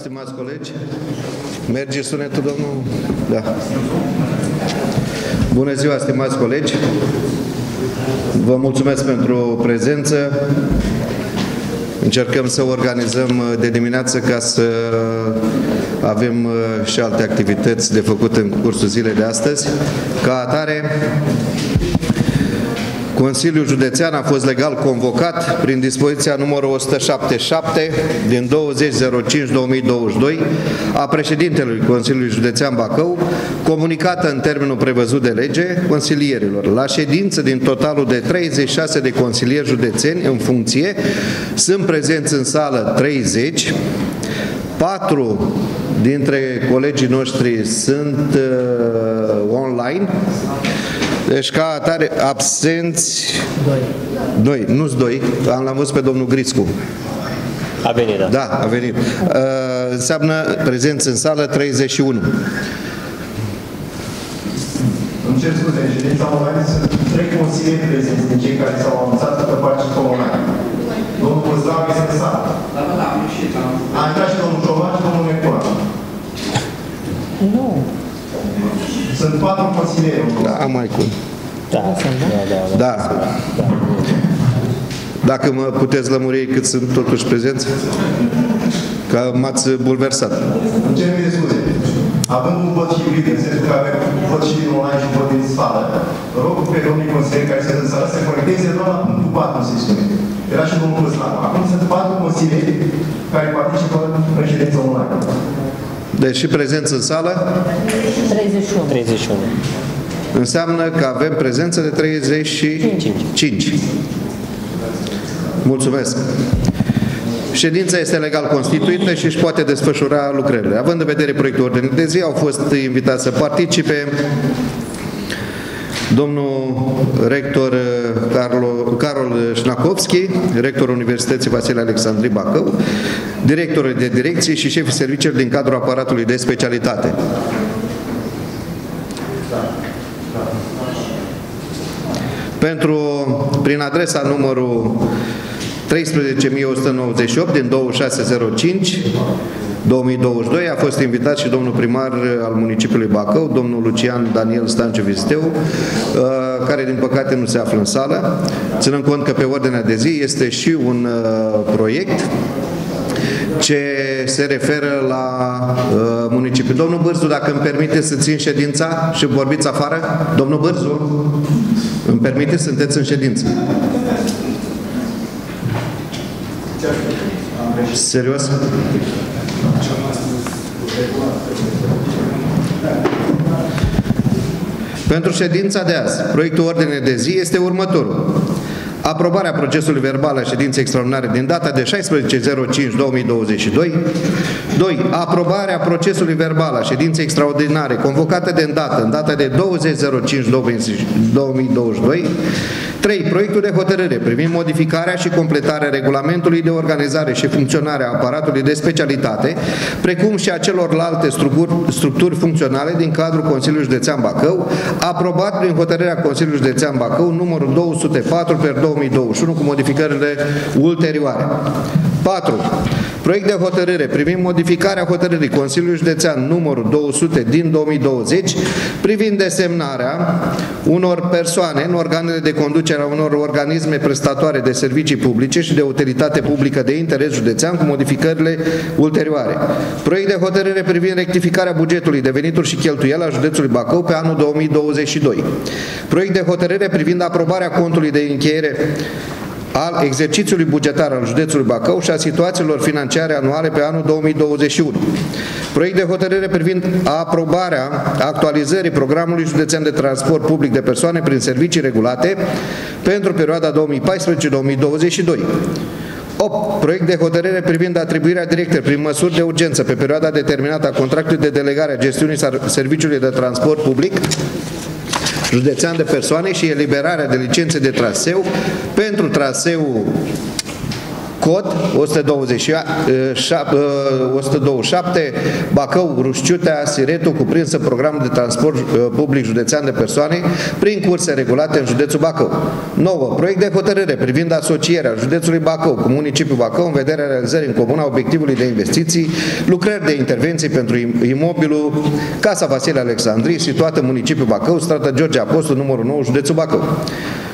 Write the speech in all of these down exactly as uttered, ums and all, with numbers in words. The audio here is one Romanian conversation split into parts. Stimați colegi, merge sunetul, domnul? Da. Bună ziua, stimați colegi. Vă mulțumesc pentru prezență. Încercăm să organizăm de dimineață ca să avem și alte activități de făcut în cursul zilei de astăzi. Ca atare, Consiliul Județean a fost legal convocat prin dispoziția numărul o sută șaptezeci și șapte din douăzeci zero cinci două mii douăzeci și doi a președintelui Consiliului Județean Bacău, comunicată în termenul prevăzut de lege consilierilor. La ședință din totalul de treizeci și șase de consilieri județeni în funcție, sunt prezenți în sală treizeci, patru dintre colegii noștri sunt uh, online. Deci ca atare absenți doi, nu-s doi, l-am văzut pe domnul Griscu. A venit, da. Da, a venit. Uh, înseamnă prezenți în sală treizeci și unu. Îmi cer scuze, în ședința online sunt trei consilieri prezenți din cei care s-au anunțat că participă online. Domnul Păzda este în sală. Da, da, am ieșit. A intrat și domnul Jomar și domnul Necoar. Nu. Sunt patru consilieri. Da, am mai cum. Da, da, da. Dacă mă puteți lămuri cât sunt totuși prezenți? Că m-ați bulversat. În ce mi scuze, avem un vot și hibrid, în sensul că avem un vot și din online și un vot din sală. Rog pe domnii consilieri care se în sală să conecteze doar la punctul patru, se spune. Era și domnul Islam. Acum sunt patru consilieri care participă în ședință online. Deci și prezență în sală? treizeci și unu. treizeci și unu. Înseamnă că avem prezență de treizeci și cinci. Mulțumesc. Ședința este legal constituită și își poate desfășura lucrările. Având în vedere proiectul ordinii de zi, au fost invitați să participe domnul rector Carol Schnakovszky, rectorul Universității Vasile Alecsandri Bacău, directorul de direcție și șefii serviciilor din cadrul aparatului de specialitate. Pentru, prin adresa numărul treisprezece mii o sută nouăzeci și opt din douăzeci și șase zero cinci două mii douăzeci și doi a fost invitat și domnul primar al municipiului Bacău, domnul Lucian Daniel Stanciu-Viziteu, care din păcate nu se află în sală, ținând cont că pe ordinea de zi este și un proiect ce se referă la municipiu. Domnul Bârzu, dacă îmi permite să țin ședința și vorbiți afară? Domnul Bârzu, îmi permite, sunteți în ședință. Serios? Pentru ședința de azi, proiectul ordinei de zi este următorul. Aprobarea procesului verbal a ședinței extraordinare din data de șaisprezece zero cinci două mii douăzeci și doi. doi. Aprobarea procesului verbal a ședinței extraordinare convocată de îndată, în data de douăzeci zero cinci două mii douăzeci și doi. trei. Proiectul de hotărâre privind modificarea și completarea regulamentului de organizare și funcționare a aparatului de specialitate, precum și a celorlalte structuri, structuri funcționale din cadrul Consiliului Județean Bacău, aprobat prin hotărârea Consiliului Județean Bacău numărul două sute patru pe două mii douăzeci și unu cu modificările ulterioare. patru. Proiect de hotărâre privind modificarea hotărârii Consiliului Județean numărul două sute din două mii douăzeci privind desemnarea unor persoane în organele de conducere a unor organisme prestatoare de servicii publice și de utilitate publică de interes județean cu modificările ulterioare. Proiect de hotărâre privind rectificarea bugetului de venituri și cheltuieli a județului Bacău pe anul două mii douăzeci și doi. Proiect de hotărâre privind aprobarea contului de încheiere al exercițiului bugetar al județului Bacău și a situațiilor financiare anuale pe anul două mii douăzeci și unu. Proiect de hotărâre privind aprobarea actualizării programului județean de transport public de persoane prin servicii regulate pentru perioada două mii paisprezece două mii douăzeci și doi. opt. Proiect de hotărâre privind atribuirea directă prin măsuri de urgență pe perioada determinată a contractului de delegare a gestiunii serviciului de transport public județean de persoane și eliberarea de licențe de traseu pentru traseul Cod o sută douăzeci și șapte, Bacău, Rușciutea, Siretul, cuprinsă programul de transport public județean de persoane prin curse regulate în județul Bacău. nouă. Proiect de hotărâre privind asocierea județului Bacău cu municipiul Bacău în vederea realizării în comună a obiectivului de investiții, lucrări de intervenții pentru imobilul Casa Vasile Alecsandri, situată în municipiul Bacău, strada George Apostol, numărul nouă, județul Bacău.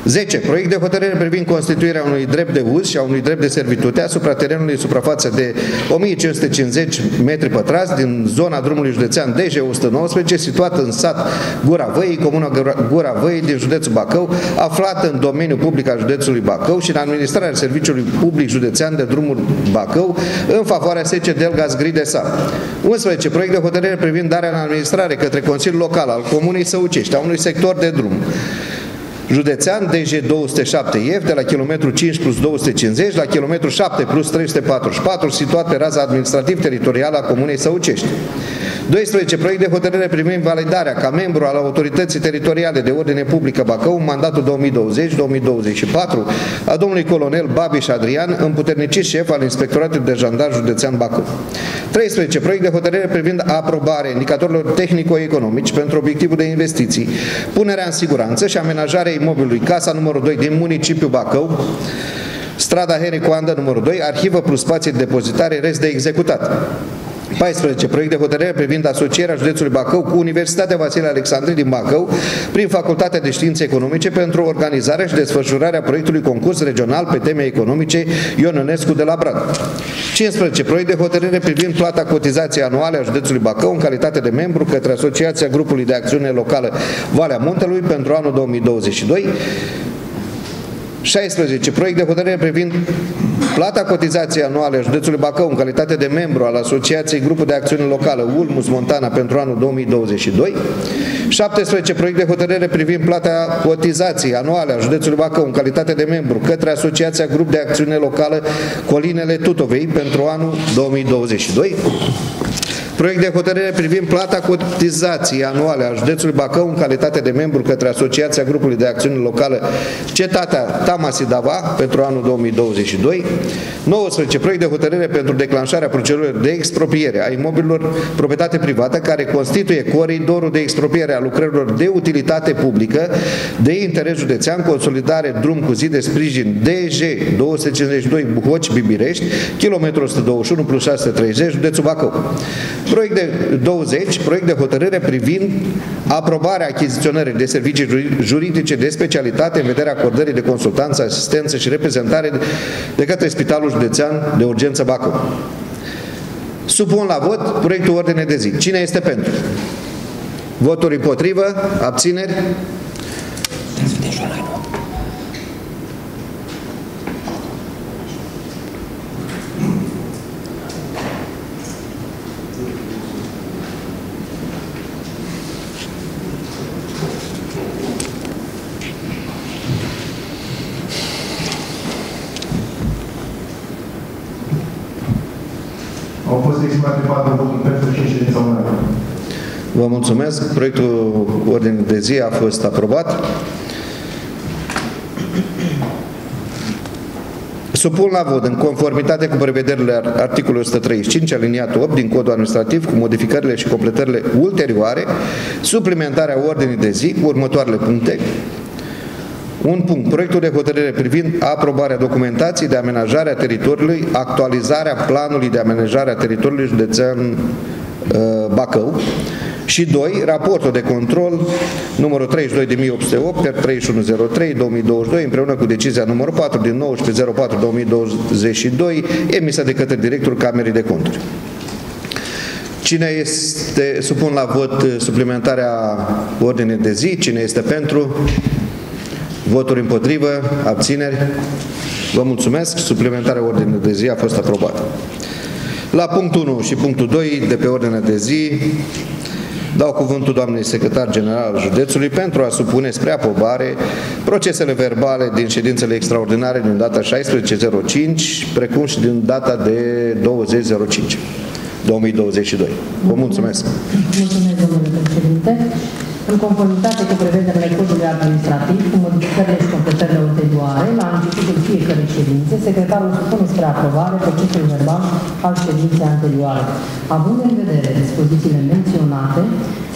zece. Proiect de hotărâre privind constituirea unui drept de uz și a unui drept de servitute asupra terenului suprafață de o mie cinci sute cincizeci metri pătrați din zona drumului județean D J o sută nouăsprezece, situată în sat Gura Văii, comuna Gura Văii din județul Bacău, aflată în domeniul public al județului Bacău și în administrarea serviciului public județean de drumuri Bacău, în favoarea S C Delgaz Grid S A. unsprezece. Proiect de hotărâre privind darea în administrare către Consiliul Local al Comunei Săucești a unui sector de drum județean D J două sute șapte F de la kilometru cinci plus două sute cincizeci la kilometru șapte plus trei sute patruzeci și patru, situat pe raza administrativ-teritorială a Comunei Săucești. doisprezece. Proiect de hotărâre privind validarea ca membru al Autorității Teritoriale de Ordine Publică Bacău în mandatul două mii douăzeci două mii douăzeci și patru a domnului colonel Babiș Adrian, împuternicit șef al Inspectoratului de Jandarmi Județean Bacău. treisprezece. Proiect de hotărâre privind aprobarea indicatorilor tehnico-economici pentru obiectivul de investiții, punerea în siguranță și amenajarea imobilului Casa numărul doi din municipiul Bacău, strada Hericoandă numărul doi, arhivă plus spații de depozitare, rest de executat. paisprezece. Proiect de hotărâre privind asocierea județului Bacău cu Universitatea Vasile Alecsandri din Bacău prin Facultatea de Științe Economice pentru organizarea și desfășurarea proiectului concurs regional pe teme economice Iononescu de la Brad. cincisprezece. Proiect de hotărâre privind plata cotizației anuale a județului Bacău în calitate de membru către Asociația Grupului de Acțiune Locală Valea Muntelui pentru anul două mii douăzeci și doi. șaisprezece. Proiect de hotărâre privind plata cotizației anuale a județului Bacău în calitate de membru al Asociației Grupul de Acțiune Locală Ulmus Montana pentru anul două mii douăzeci și doi. șaptesprezece. Proiect de hotărâre privind plata cotizației anuale a județului Bacău în calitate de membru către Asociația Grup de Acțiune Locală Colinele Tutovei pentru anul două mii douăzeci și doi. Proiect de hotărâre privind plata cotizației anuale a județului Bacău în calitate de membru către Asociația Grupului de Acțiune Locală Cetatea Tamasidava pentru anul două mii douăzeci și doi. nouăsprezece. Proiect de hotărâre pentru declanșarea procedurilor de expropiere a imobililor proprietate privată care constituie coridorul de expropiere a lucrărilor de utilitate publică de interes județean, consolidare drum cu zi de sprijin D J două sute cincizeci și doi Buhoci-Bibirești, kilometru o sută douăzeci și unu plus șase sute treizeci, județul Bacău. Proiect de douăzeci. Proiect de hotărâre privind aprobarea achiziționării de servicii juridice de specialitate în vederea acordării de consultanță, asistență și reprezentare de către Spitalul Județean de Urgență Bacău. Supun la vot proiectul ordine de zi. Cine este pentru? Voturi împotrivă? Abțineri? Vă mulțumesc. Proiectul ordine de zi a fost aprobat. Supun la vot, în conformitate cu prevederile articolului o sută treizeci și cinci, aliniatul opt din Codul Administrativ, cu modificările și completările ulterioare, suplimentarea ordinii de zi cu următoarele puncte. Un punct. Proiectul de hotărâre privind aprobarea documentației de amenajare a teritoriului, actualizarea planului de amenajare a teritoriului județean Bacău. Și doi. Raportul de control numărul treizeci și doi opt zero opt pe treizeci și unu zero trei două mii douăzeci și doi împreună cu decizia numărul patru din nouăsprezece zero patru două mii douăzeci și doi emisă de către directorul Camerei de Conturi. Cine este, supun la vot suplimentarea ordinei de zi, cine este pentru, voturi împotrivă, abțineri. Vă mulțumesc, suplimentarea ordinei de zi a fost aprobată. La punctul unu și punctul doi de pe ordinea de zi, dau cuvântul doamnei secretar general al județului pentru a supune spre aprobare procesele verbale din ședințele extraordinare din data șaisprezece zero cinci, precum și din data de douăzeci zero cinci două mii douăzeci și doi. Vă mulțumesc! Mulțumesc, domnule președinte! în conformitate cu prevederile codului administrativ, cu modificările și completările ulterioare, la începutul fiecărei ședințe, secretarul supune spre aprobare procesul verbal al ședinței anterioare. Având în vedere dispozițiile menționate,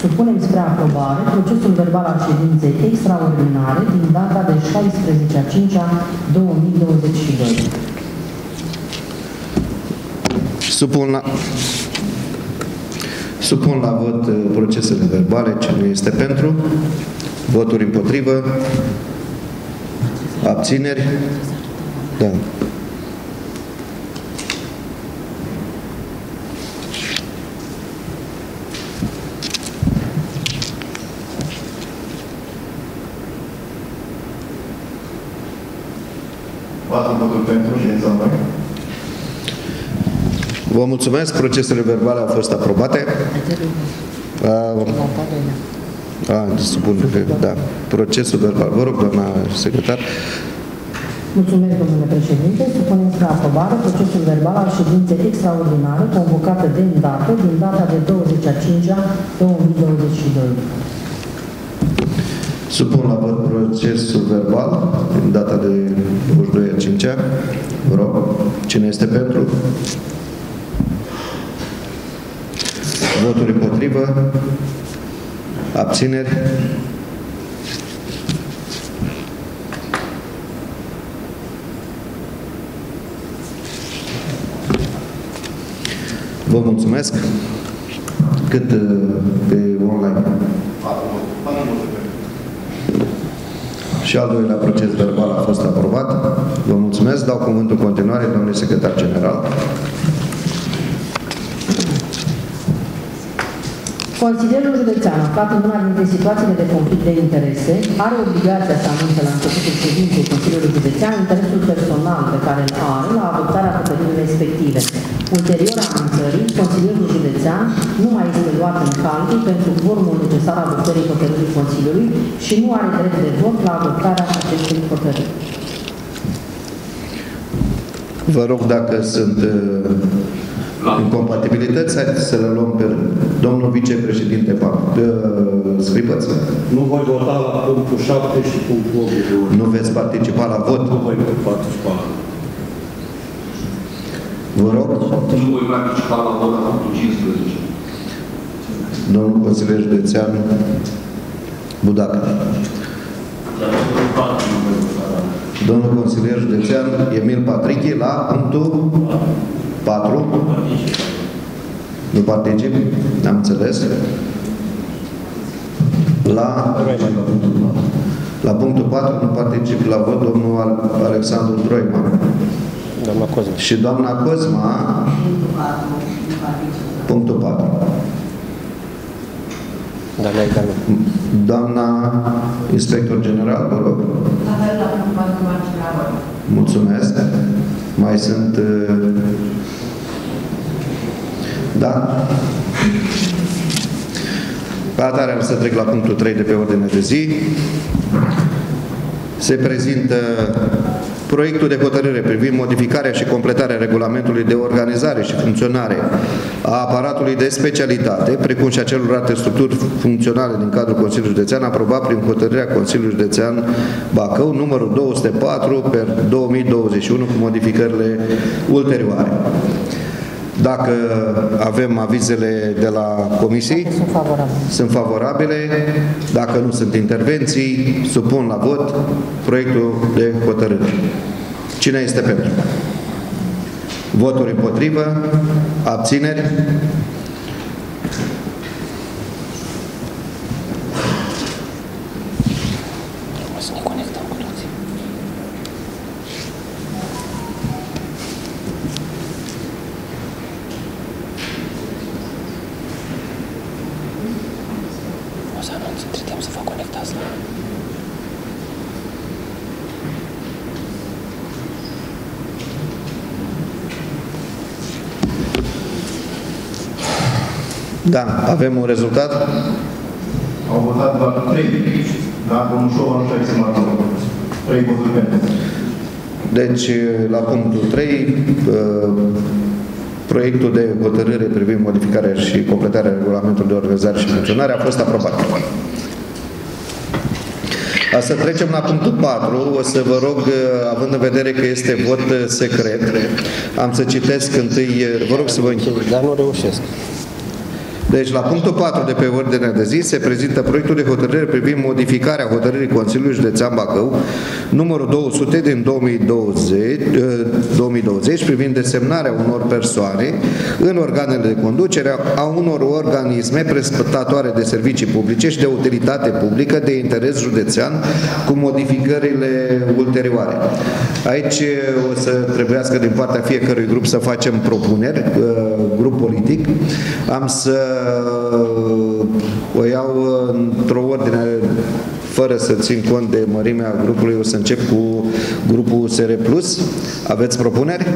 supunem spre aprobare procesul verbal al ședinței extraordinare din data de șaisprezece a cincea două mii douăzeci și doi. Supun la, supun la vot procesele verbale, ce nu este pentru, voturi împotrivă, abțineri, da. patru voturi pentru și examen. Vă mulțumesc, procesele verbale au fost aprobate. Uh, a, supun că, da, procesul verbal. Vă rog, doamna secretar. Mulțumesc, domnule președinte. Supunem spre aprobare procesul verbal al ședinței extraordinare convocată de îndată, din data de douăzeci a cincea două mii douăzeci și doi. Supun la vot procesul verbal din data de douăzeci și doi a cincea. Vă rog, cine este pentru? Voturi împotrivă, abțineri. Vă mulțumesc. Cât pe online? Și al doilea proces verbal a fost aprobat. Vă mulțumesc. Dau cuvântul în continuare domnului secretar general. Consiliul Județean, aflat în una dintre situațiile de conflict de interese, are obligația să anunțe la începutul ședinței Consiliului Județean interesul personal pe care îl are la adoptarea hotărârii respective. Ulterior anunțării, Consiliul Județean nu mai este luat în calcul pentru formul necesar adoptării hotărârii Consiliului și nu are drept de vot la adoptarea acestei hotărâri. Vă rog, dacă sunt incompatibilități, să le luăm pe rând. Domnul vicepreședinte Scripăț. Nu voi vota la punctul șapte și punctul opt. Nu veți participa la vot? Nu voi participa la vot. Vă rog? Nu voi participa la vot la punctul cincisprezece. Domnul consilier județean Budac. Domnul consilier județean Emil Patrichi la punctul patru. Nu particip? Am înțeles. La, la punctul patru nu particip la vot domnul Alexandru Troian. Doamna Cozma. Și doamna Cozma. Punctul patru. Doamna inspector general, vă rog. Mulțumesc. Mai sunt... Da? Ca atare am să trec la punctul trei de pe ordine de zi. Se prezintă proiectul de hotărâre privind modificarea și completarea regulamentului de organizare și funcționare a aparatului de specialitate, precum și a celorlalte structuri funcționale din cadrul Consiliului Județean, aprobat prin hotărârea Consiliului Județean Bacău, numărul două sute patru pe două mii douăzeci și unu, cu modificările ulterioare. Dacă avem avizele de la comisii, sunt favorabile. sunt favorabile. Dacă nu sunt intervenții, supun la vot proiectul de hotărâre. Cine este pentru? Voturi împotrivă, abțineri. Da, avem un rezultat. Au votat doar trei, dar Comușova nu și-a exprimat trei voturi pentru. Deci, la punctul trei, proiectul de hotărâre privind modificarea și completarea regulamentului de organizare și funcționare a fost aprobat. Ca să trecem la punctul patru, o să vă rog, având în vedere că este vot secret, am să citesc întâi, vă rog să vă închideți. Dar nu reușesc. Deci, la punctul patru de pe ordinea de zi se prezintă proiectul de hotărâre privind modificarea hotărârii Consiliului Județean Bacău, numărul două sute din două mii douăzeci, două mii douăzeci, privind desemnarea unor persoane în organele de conducere a unor organisme prestatoare de servicii publice și de utilitate publică de interes județean, cu modificările ulterioare. Aici o să trebuiască din partea fiecărui grup să facem propuneri, grup politic. Am să o iau într-o ordine, fără să țin cont de mărimea grupului. O să încep cu grupul S R plus. Aveți propuneri?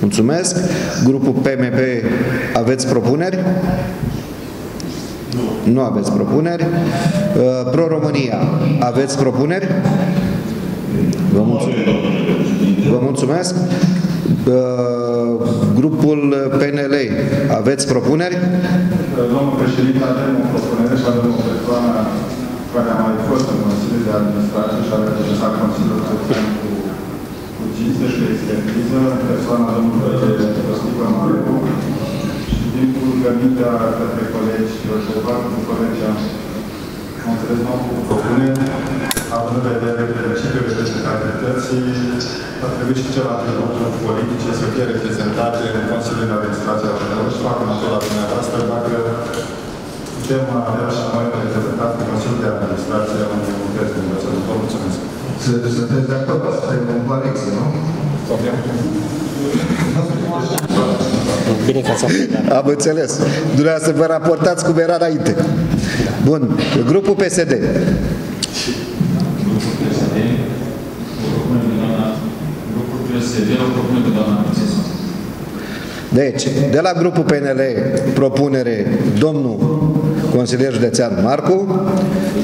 Mulțumesc. Grupul P M P, aveți propuneri? Nu. Nu aveți propuneri. Pro-România, aveți propuneri? Vă mulțumesc. Vă mulțumesc. Grupul P N L, aveți propuneri? Domnul președinte, avem o propunere și avem o persoană care a mai fost în Consiliul de Administrație și a reprezentat Consiliul Județean cu, cu cinste și expertiză, persoana domnului Răstică Marcu, și timpul gândirea către colegi, eu și cu colegia, mă înțeles, nu cu propuneri, având în vedere principiul reprezentativității, ar trebui și celelalte lucruri politice să fie reprezentate în Consiliul de Administrație a României și fac un apel la dumneavoastră dacă putem avea și noi reprezentat în Consiliul de Administrație a unui lucrez din Bățălu. Vă mulțumesc! Sunteți de acord? Suntem în Valexie, nu? Bine că ați aflat. Am înțeles. Dumneavoastră vă raportați cum era înainte. Bun. Grupul P S D. Deci, de la grupul P N L, propunere domnul consilier județean Marcu,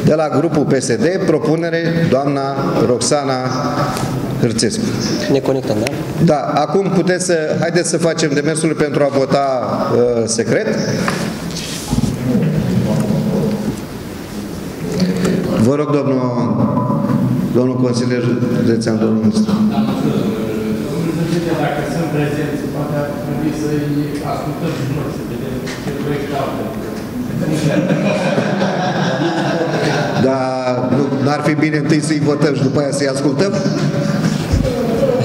de la grupul P S D, propunere doamna Roxana Hârțescu. Ne conectăm, da? Da, acum puteți să, haideți să facem demersul pentru a vota uh, secret. Vă rog, domnul, domnul consilier județean, domnul ministru. Dacă sunt prezenți, poate ar trebui să-i ascultăm și noi, să vedem ce proiect au. Dar n-ar fi bine întâi să-i votăm și după aia să-i ascultăm? Nu,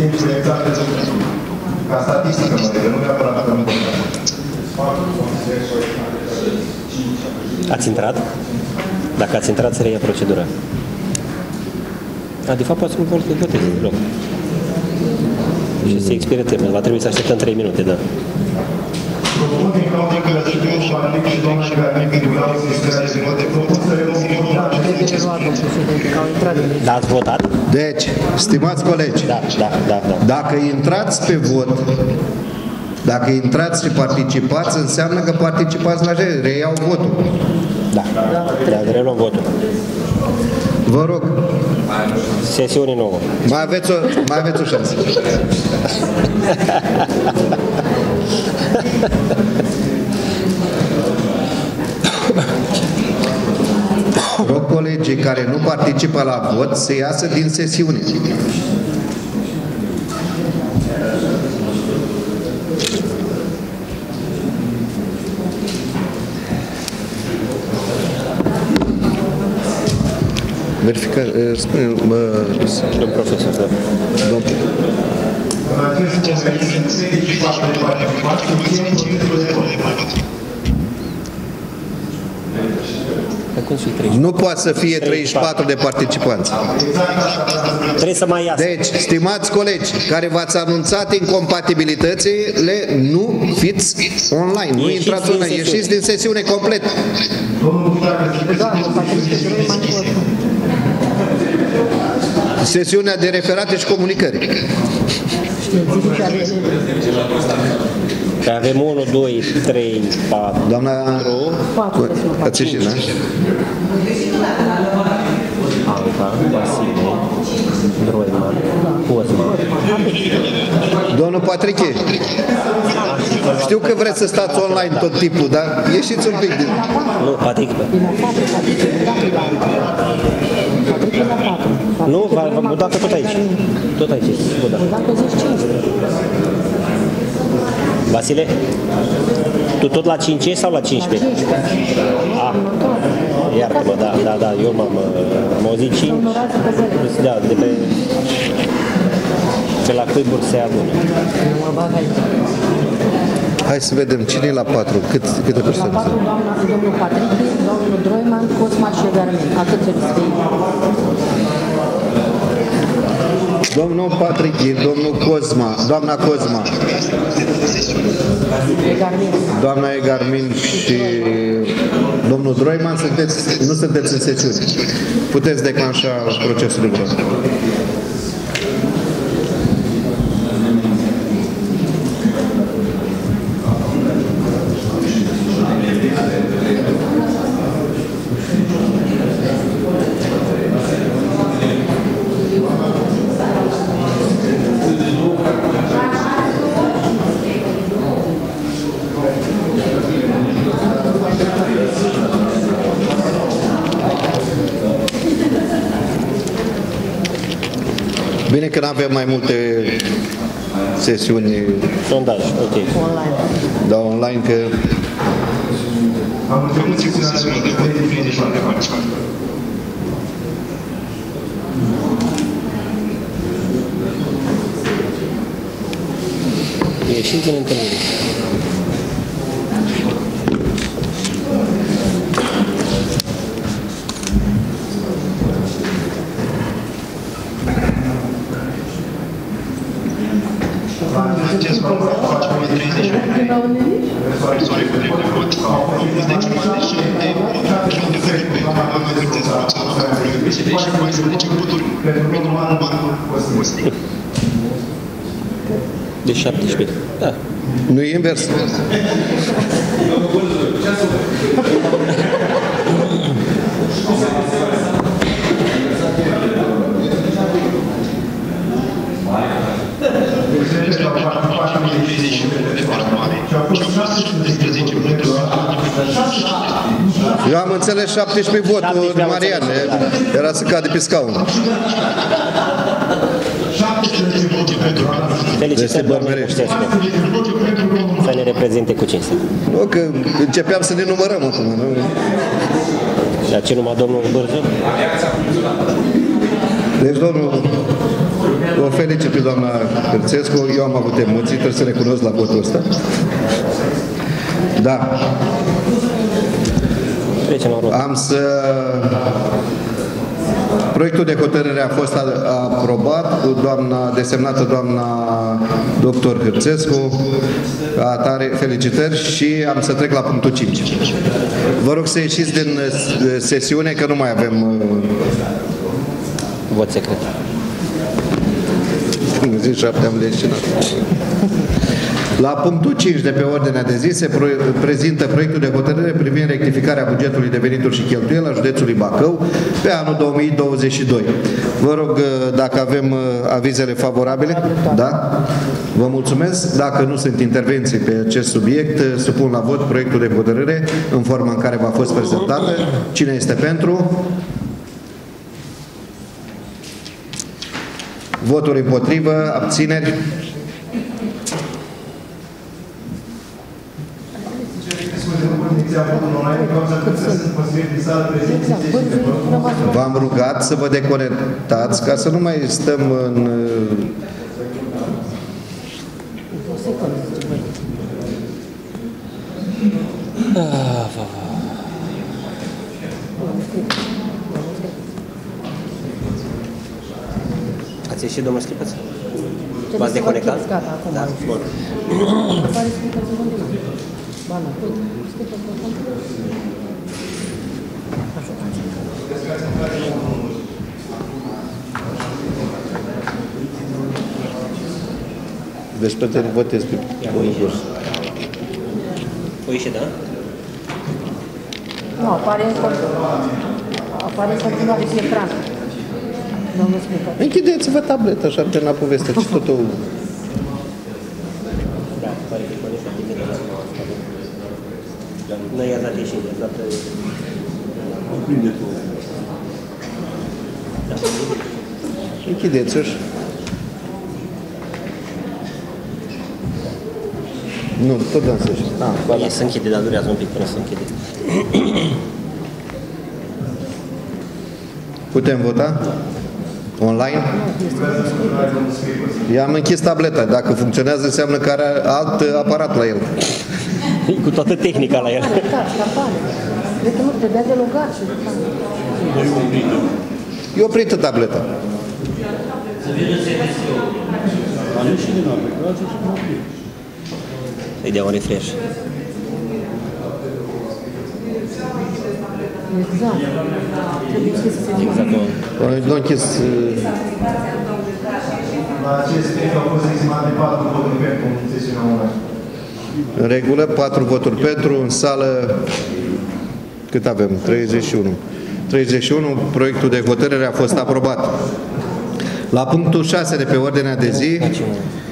influențat de zonă. Ca statistică, mă rog, nu neapărat dacă nu ați intrat? Dacă ați intrat, se reia procedura. A, de fapt, poate să nu voteze în loc. Și se expiră termenul. Va trebui să așteptăm trei minute, da. Da, ați votat? Deci, stimați colegi, da, da, da, da. Dacă intrați pe vot, dacă intrați și participați, înseamnă că participați la ce? Reiau votul. Da, da, reluăm votul. Vă rog. Sesiune nouă. Mai aveți o, mai aveți o șansă. Rog colegii care nu participă la vot să iasă din sesiune. Verifică, spune, mă... Domn profesor, da. Domn. Nu poate să fie treizeci și patru de participanți. Trebuie să mai iasă. Deci, stimați colegi care v-ați anunțat incompatibilitățile, nu fiți online, nu intrați online, ieșiți din sesiune complet. Sesiunea de referate și comunicări. Că avem unu, doi, trei, patru. Doamna... patru. Ați ieșit, da? Alba, Vasile, Troian, Cozma. Domnul Patrichi, știu că vreți să stați online tot timpul, dar ieșiți un pic din... Nu, Patrichi. Nu, Budac tot aici. Tot aici. Budac. Vasile, tu tot la cinci sau la cincisprezece? Ah, iartă-mă, da, da, da, eu m-am auzit cinci, da, de pe, pe la cuiburi se adună. Hai să vedem, cine e la patru? Cât, câte persoane? La patru, domnul Patrichi, domnul Droiman, Cosma și Egarmin. Atât trebuie să fie. Domnul Patrichi, domnul Cozma, doamna Cozma, doamna Egarmin și domnul Droiman, sunteți, nu sunteți în sesiune. Puteți declanșa procesul de vot. Bine că nu avem mai multe sesiuni sondaj, ok. Online. Da, online că am întâlnit sesiunea de douăzeci și patru de participanți. Ieșiți în întâlnire. Gracias. Mustic. De șaptesprezece. Da. Nu e invers. Eu am înțeles șaptesprezece voturi, Marian, era să cade pe scaun. Felicitări, domnule Hârțescu. Să ne reprezinte cu cinste. Nu, că începeam să ne numărăm acum. Dar ce numai domnul Bârzu? Deci, domnul, o felicit pe doamna Hârțescu. Eu am avut emoții, trebuie să recunosc la votul ăsta. Da. Am să... Proiectul de hotărâre a fost aprobat cu doamna, desemnată doamna doctor Hârțescu. Atare felicitări și am să trec la punctul cinci. Vă rog să ieșiți din sesiune că nu mai avem... Vot secret. Zi șapte am leșinat. La punctul cinci de pe ordinea de zi se prezintă proiectul de hotărâre privind rectificarea bugetului de venituri și cheltuieli a județului Bacău pe anul două mii douăzeci și doi. Vă rog dacă avem avizele favorabile. Da? Vă mulțumesc. Dacă nu sunt intervenții pe acest subiect, supun la vot proiectul de hotărâre în forma în care v-a fost prezentată. Cine este pentru? Voturi împotrivă, abțineri. V-am rugat să vă deconectați ca să nu mai stăm în... Ați ieșit, domnul Scripăț? V-ați deconectat? Da, bun. Deci tot te votez pe curs. O ieși, da? Nu, apare în curs. Apare în continuare și ecran. Închideți-vă tableta și artena poveste și totul... Noi i-ați dat ieșit, i-ați dat... Închideți-o și... Nu, tot dăm să-și... E să închide, dar durează un pic până să închide. Putem vota? Online? I-am închis tableta. Dacă funcționează, înseamnă că are alt aparat la el. Cu toată tehnica la el. E oprită tableta. Îi dea un refresh. Exact. Nu închis... La acest timp au fost exprimate patru voturi pentru, în regulă, patru voturi pentru, în sală, cât avem? treizeci și unu. treizeci și unu, proiectul de hotărâre a fost aprobat. La punctul șase de pe ordinea de zi,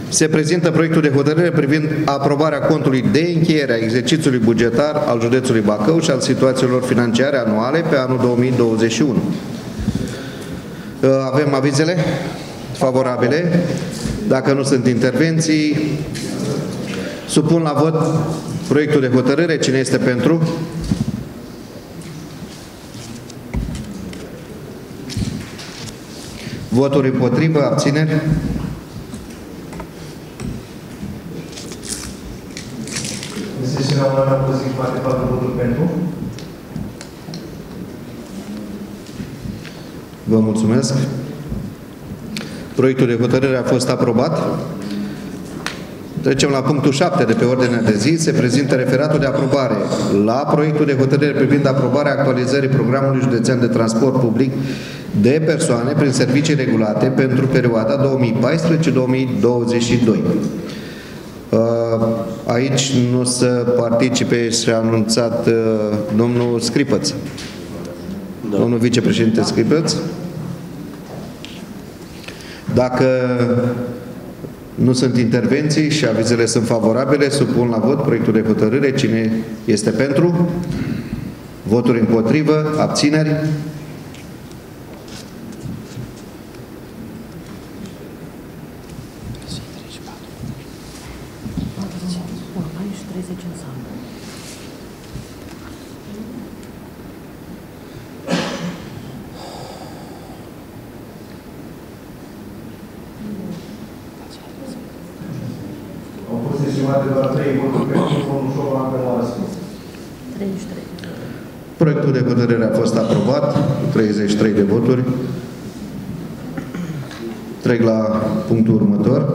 se prezintă proiectul de hotărâre privind aprobarea contului de încheiere a exercițiului bugetar al județului Bacău și al situațiilor financiare anuale pe anul două mii douăzeci și unu. Avem avizele favorabile. Dacă nu sunt intervenții, supun la vot proiectul de hotărâre. Cine este pentru? Voturi împotrivă, abțineri. Vă mulțumesc. Proiectul de hotărâre a fost aprobat. Trecem la punctul șapte de pe ordinea de zi. Se prezintă referatul de aprobare la proiectul de hotărâre privind aprobarea actualizării programului județean de transport public de persoane prin servicii regulate pentru perioada două mii paisprezece două mii douăzeci și doi. Aici nu se participe și a anunțat domnul Scripăț. Da. Domnul vicepreședinte Scripăț. Dacă nu sunt intervenții și avizele sunt favorabile, supun la vot proiectul de hotărâre. Cine este pentru? Voturi împotrivă? Abțineri? Proiectul de hotărâre a fost aprobat cu treizeci și trei de voturi. Trec la punctul următor.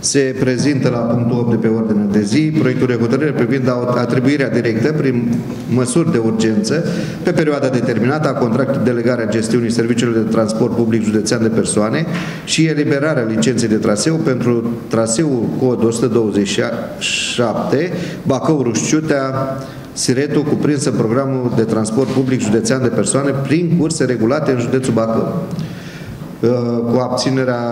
Se prezintă la punctul opt de pe ordine de zi proiectul de hotărâre privind atribuirea directă prin măsuri de urgență pe perioada determinată a contractului de delegare a gestiunii serviciilor de transport public județean de persoane și eliberarea licenței de traseu pentru traseul cod o sută douăzeci și șapte Bacău-Rușciutea-Siretul cuprins în programul de transport public județean de persoane prin curse regulate în județul Bacău. Cu abținerea,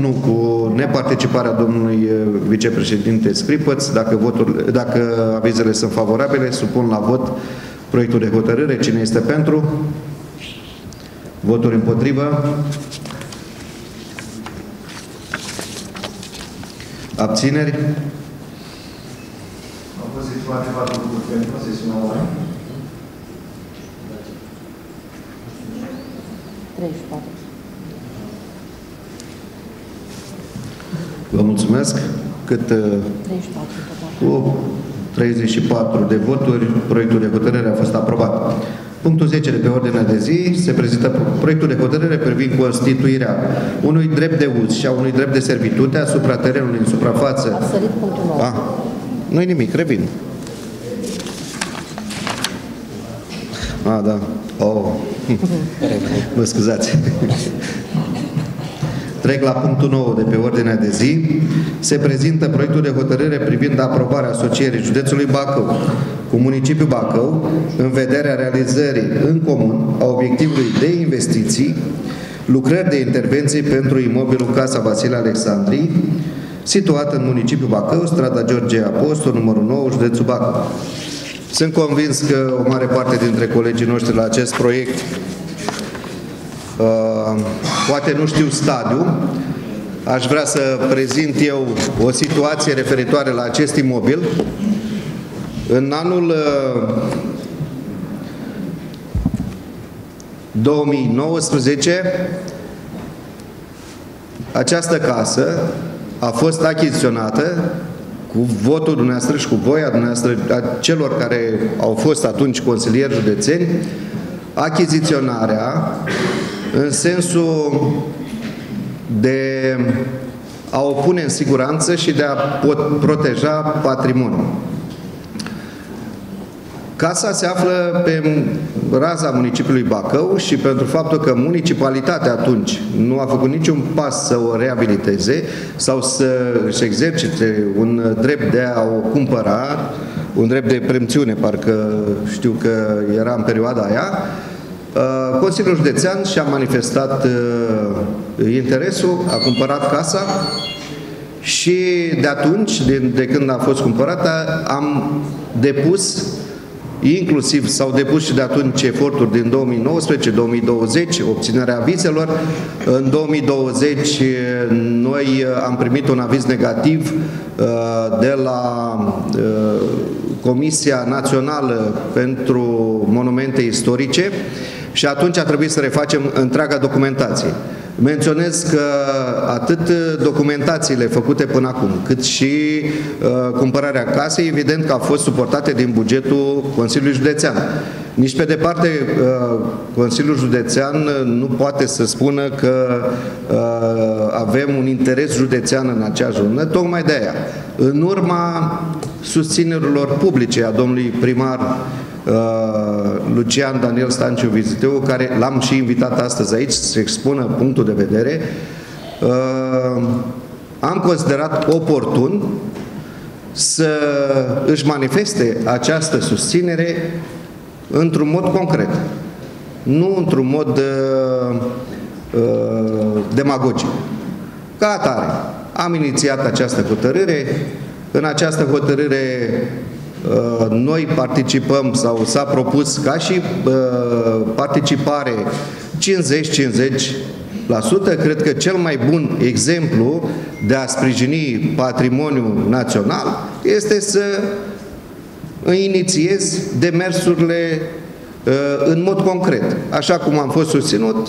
nu, cu neparticiparea domnului vicepreședinte Scripăț. Dacă, votul, dacă avizele sunt favorabile, supun la vot proiectul de hotărâre. Cine este pentru? Voturi împotrivă? Abțineri? treizeci și patru. Vă mulțumesc. Cât cu treizeci și patru de voturi, proiectul de hotărâre a fost aprobat. Punctul zece de pe ordinea de zi se prezintă proiectul de hotărâre privind constituirea unui drept de uz și a unui drept de servitute asupra terenului în suprafață. A sărit punctul nou. Ah, nu-i nimic, revin. Ah, da. Oh. Mă scuzați. Trec la punctul nouă de pe ordinea de zi. Se prezintă proiectul de hotărâre privind aprobarea asocierii județului Bacău cu municipiul Bacău în vederea realizării în comun a obiectivului de investiții, lucrări de intervenții pentru imobilul Casa Vasile Alecsandri, situat în municipiul Bacău, strada George Apostol, numărul nouă, județul Bacău. Sunt convins că o mare parte dintre colegii noștri la acest proiect Uh, poate nu știu stadiu. Aș vrea să prezint eu o situație referitoare la acest imobil. În anul uh, două mii nouăsprezece această casă a fost achiziționată cu votul dumneavoastră și cu voia dumneavoastră a celor care au fost atunci consilieri județeni. Achiziționarea în sensul de a o pune în siguranță și de a proteja patrimoniul. Casa se află pe raza municipiului Bacău și pentru faptul că municipalitatea atunci nu a făcut niciun pas să o reabiliteze sau să-și exercite un drept de a o cumpăra, un drept de preemțiune, parcă știu că era în perioada aia, Consiliul Județean și-a manifestat interesul, a cumpărat casa și de atunci, de când a fost cumpărată, am depus inclusiv, s-au depus și de atunci eforturi din două mii nouăsprezece două mii douăzeci, obținerea avizelor. În două mii douăzeci noi am primit un aviz negativ de la Comisia Națională pentru Monumente Istorice și atunci a trebuit să refacem întreaga documentație. Menționez că atât documentațiile făcute până acum, cât și uh, cumpărarea casei, evident că au fost suportate din bugetul Consiliului Județean. Nici pe departe uh, Consiliul Județean nu poate să spună că uh, avem un interes județean în acea zonă, tocmai de aia. În urma susținerilor publice a domnului primar Lucian Daniel Stanciu-Viziteu, care l-am și invitat astăzi aici să expună punctul de vedere, am considerat oportun să își manifeste această susținere într-un mod concret, nu într-un mod demagogic. Ca atare, am inițiat această hotărâre. În această hotărâre noi participăm, sau s-a propus ca și participare cincizeci cincizeci la sută. Cred că cel mai bun exemplu de a sprijini patrimoniul național este să inițiezi demersurile în mod concret. Așa cum am fost susținut,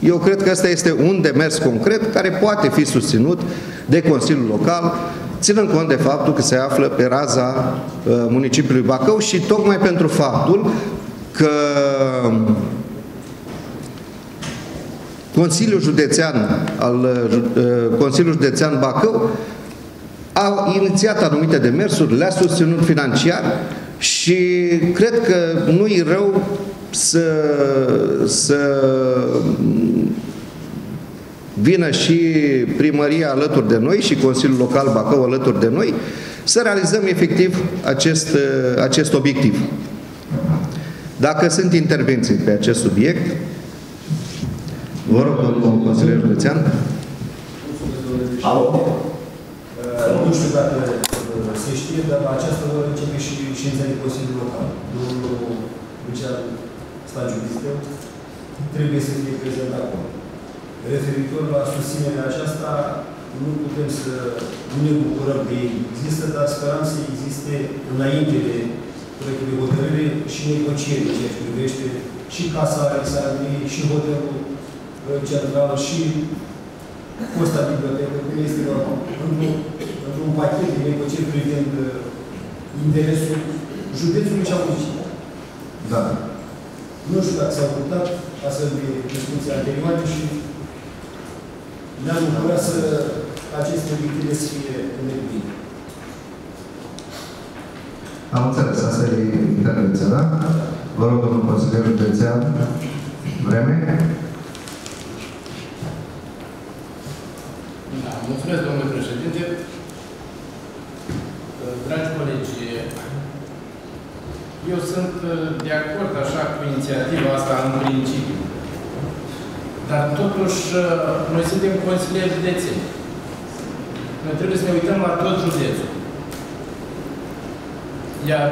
eu cred că ăsta este un demers concret care poate fi susținut de Consiliul Local, ținând cont de faptul că se află pe raza uh, municipiului Bacău și tocmai pentru faptul că Consiliul Județean, al, uh, Consiliul Județean Bacău a inițiat anumite demersuri, le-a susținut financiar și cred că nu-i rău să, să vină și primăria alături de noi și Consiliul Local Bacău alături de noi, să realizăm efectiv acest, acest obiectiv. Dacă sunt intervenții pe acest subiect, vă rog, domnul consilier Județean. Nu știu dacă se știe, dar la această oră începe și ședința de Consiliul Local. Domnul Lucian Stanciu-Viziteu trebuie să fie prezent acolo. Referitor la susținerea aceasta, nu putem să ne bucurăm că ei există, dar sperăm să existe înainte de proiectul de hotărâre și negocieri în ceea ce privește și Casa Alexandriei, și hotelul central, și Costa Bibliotecă, care este normal. Într-un pachet de negocieri privind interesul județului și a municipii. Da. Nu știu dacă s-a putat astfel de discuții anterioare și ne-am bucurat să aceste obiective să fie îndeplinite. Am înțeles, asta e intervenția, da? Vă rog, domnul consilier județean, Vreme. Da, mulțumesc, domnule președinte. Dragi colegi, eu sunt de acord așa cu inițiativa asta în principiu. Dar totuși, noi suntem consilieri județeni. Noi trebuie să ne uităm la tot județul. Iar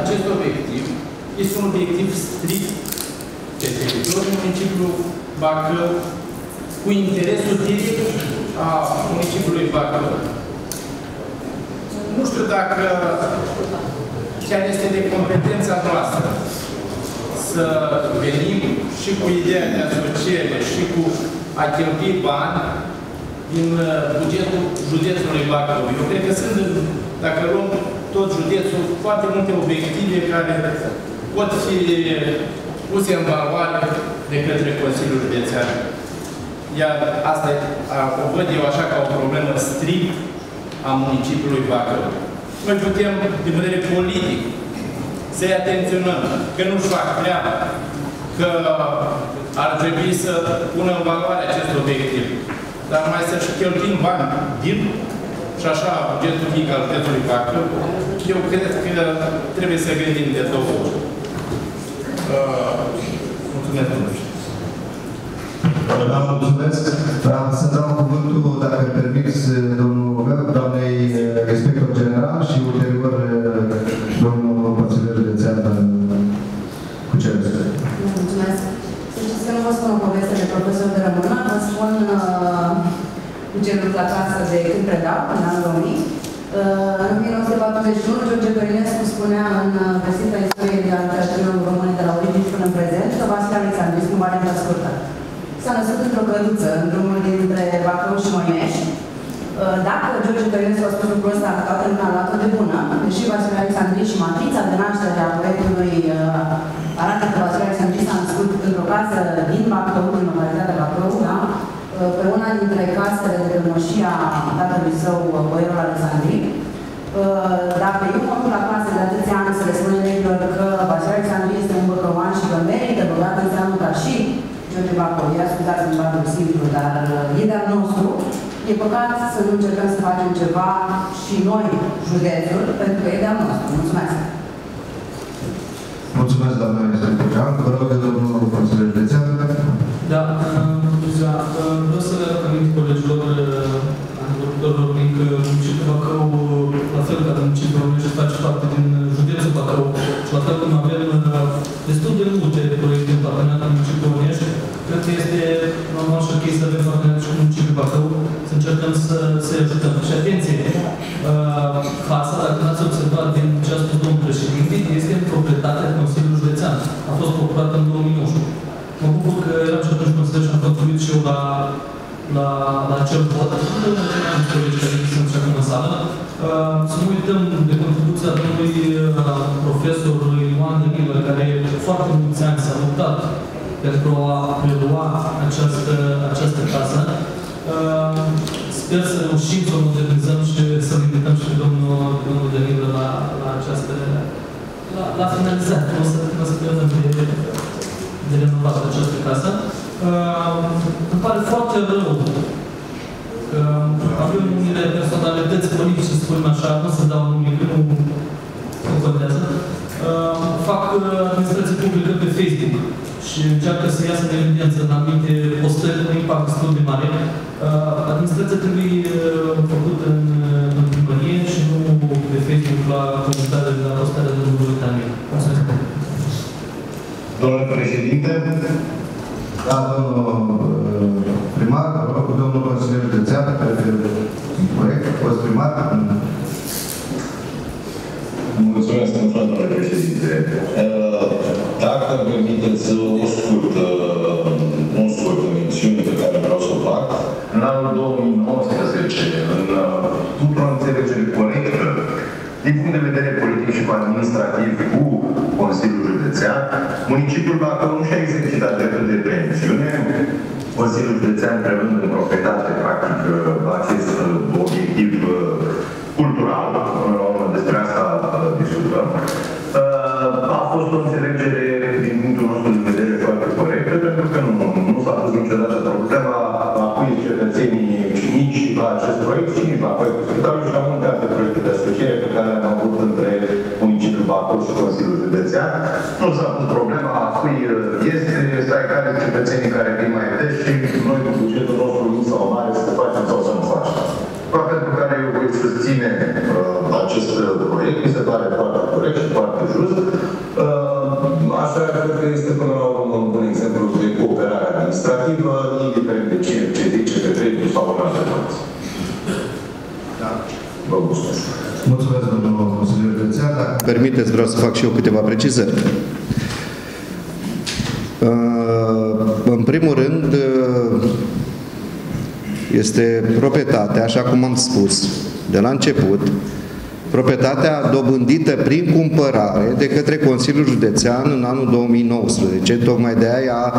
acest obiectiv este un obiectiv strict pe teritoriul municipiului Bacău, cu interesul direct a municipiului Bacău. Nu știu dacă chiar este de competența noastră să venim și cu ideea de asociere și cu a cheltui bani din bugetul județului Bacău. Eu cred că sunt, dacă luăm tot județul, foarte multe obiective care pot fi puse în valoare de către Consiliul Județean. Iar asta o văd eu așa ca o problemă strict a municipiului Bacău. Noi putem, din vedere politic, să-i atenționăm că nu-și fac treaba, că ar trebui să pună în valoare acest obiectiv, dar mai să-și cheltuim bani din și așa bugetul mic al județului Bacău, eu cred că trebuie să gândim de două ori. Uh, mulțumesc, domnule. Da, mulțumesc. Dar să dau cuvântul, dacă îmi permiți, domnul Gău, doamnei inspector general și ulterior domnul consilier județean cu cerere. Mulțumesc. Să știți că nu vă spun o poveste de profesor de română, vă spun cu uh, genul la casă de când predau, în anul două mii. Uh, în nouăzeci și unu, George Călinescu spunea în Vesita istoriei de arte a scenelor române de la origini până în prezent că Vasile Alecsandri este un variant ascultat. S-a născut într-o căruță, în drumul dintre Bacău și Moinești. Dacă George Călinescu a spus lucrul ăsta, toată lumea a luat-o de bună, deși Vasile Alecsandri și matrița de naștere a poetului arată că Vasile Alecsandri s-a născut într-o casă din Bacău, în localitatea Bacău, da? Pe una dintre casele de moșia tatălui său, boierul Alecsandri. Dacă eu mă duc la clasă de atâția ani să le spun elevilor că Vasile Alecsandri este un băcăuan și că merită băgat, înseamnă ca și George Bacău. Ia scuzați-mi faptul simplu, dar e de-al nostru. E păcat să nu încercăm să facem ceva și noi, județul, pentru că e de-al nostru. Mulțumesc! Mulțumesc, doamna ministru Pucean. Vă rog, domnul Consiliul Județean. Da, vreau să le amint colegilor antevorbitorilor din că municipiul Bacău, la fel ca municipiul Românești, face parte din județul Bacău. Și la fel cum avem destul de multe proiecte în parteneriat în municipiul Românești, cred că este normal și ok să avem parteneriat și cu municipiul Bacău, să încercăm să ajutăm. Și atenție, casa, dacă n-ați observat din ce a spus domnul președinte, este în proprietatea Consiliului Județean. A fost procurată în două mii nouăsprezece. Mă bucur că eram și atunci consilier și am contribuit și eu la, la, la acel vot. Am colegi care sunt și acum în sală. Să nu uităm de contribuția domnului profesor Ioan de Nibă, care foarte mulți ani s-a luptat pentru a prelua această, această casă. Sper să reușim să o modernizăm și să-l invităm și pe domnul, domnul de Nibă la, la această... la, la finalizare. O să, o să vedem de... de renovat această casă. Uh, îmi pare foarte rău că avem unele personalități politice, să spunem așa, nu să dau nimic, nu, nu contează. Uh, fac administrație publică pe Facebook și încearcă să iasă în evidență în anumite postări cu impact destul de mare. Uh, administrația trebuie făcută în, în primărie și nu pe Facebook la comentarea de la postarea de domnului Daniel. Mulțumesc! Domnule președinte, da, domnul primar, cu domnul consilier județean, care e corect, a fost primar. Mulțumesc, domnule președinte. Dacă îmi permiteți o scurtă, un scurt mențiune pe care vreau să o fac, în anul două mii nouăsprezece, în după o înțelegere corectă, din punct de vedere politic și administrativ, cu Consiliul Județean, municipiul Bacău nu și-a exercitat dreptul de preemțiune, Consiliul Județean prevând în proprietate, practic, acest obiectiv cultural, până la urmă despre asta discutăm, a fost o înțelegere, din punctul nostru de vedere, foarte corectă, pentru că nu, nu s-a pus niciodată problema la cui cetățenii nici la acest proiect, ci nici la proiectul spitalului și la multe alte proiecte de asociere pe care le-am avut între municipiul Bacău și Consiliul Județean. Nu s-a pus problema a cui este, stai care cetățenii care vin mai des și noi cu bugetul nostru nu sau mare să facem sau să nu facem. Toate pentru care eu voi susține uh, acest proiect, mi se pare foarte corect și foarte just. Uh, așa cred că este până la urmă un bun exemplu de cooperare administrativă, indiferent de ce, ce zice pe dreptul sau în alte părți. Da. Vă mulțumesc. Mulțumesc, domnul consilier județean. Dacă permiteți, vreau să fac și eu câteva precizări. În primul rând, este proprietatea, așa cum am spus de la început, proprietatea dobândită prin cumpărare de către Consiliul Județean în anul două mii nouăsprezece. Tocmai de aia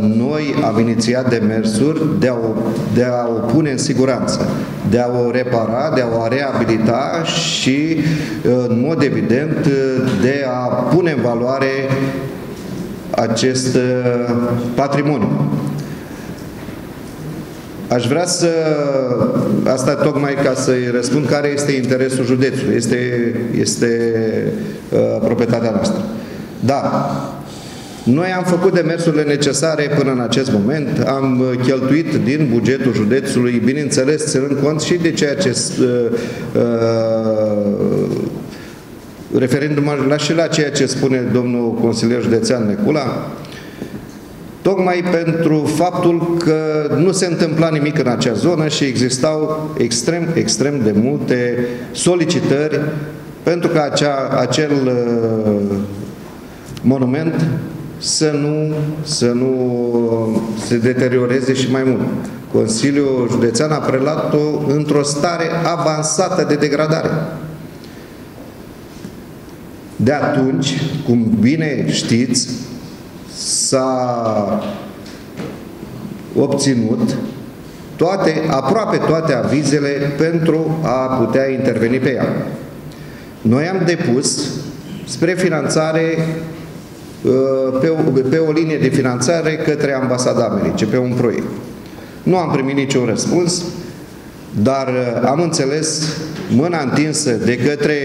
noi am inițiat demersuri de a, o, de a o pune în siguranță, de a o repara, de a o reabilita și, în mod evident, de a pune în valoare acest patrimoniu. Aș vrea să, asta tocmai ca să-i răspund care este interesul județului, este, este uh, proprietatea noastră. Da, noi am făcut demersurile necesare până în acest moment, am cheltuit din bugetul județului, bineînțeles, ținând cont și de ceea ce... Uh, uh, referindu-mă și la ceea ce spune domnul consilier județean Necula, tocmai pentru faptul că nu se întâmpla nimic în acea zonă și existau extrem, extrem de multe solicitări pentru că acea, acel uh, monument să nu, să nu se deterioreze și mai mult. Consiliul Județean a preluat-o într-o stare avansată de degradare. De atunci, cum bine știți, s-a obținut toate, aproape toate avizele pentru a putea interveni pe ea. Noi am depus spre finanțare pe o, pe o linie de finanțare către Ambasada Americii, pe un proiect. Nu am primit niciun răspuns, dar am înțeles mâna întinsă de către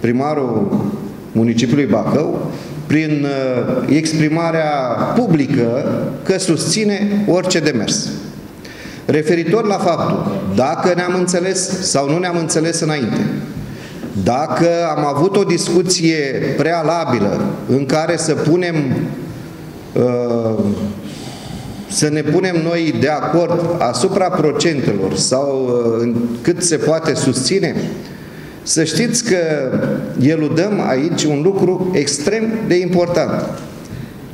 primarul municipiului Bacău prin exprimarea publică că susține orice demers. Referitor la faptul dacă ne-am înțeles sau nu ne-am înțeles înainte, dacă am avut o discuție prealabilă în care să punem, să ne punem noi de acord asupra procentelor sau cât se poate susține, să știți că eludăm aici un lucru extrem de important.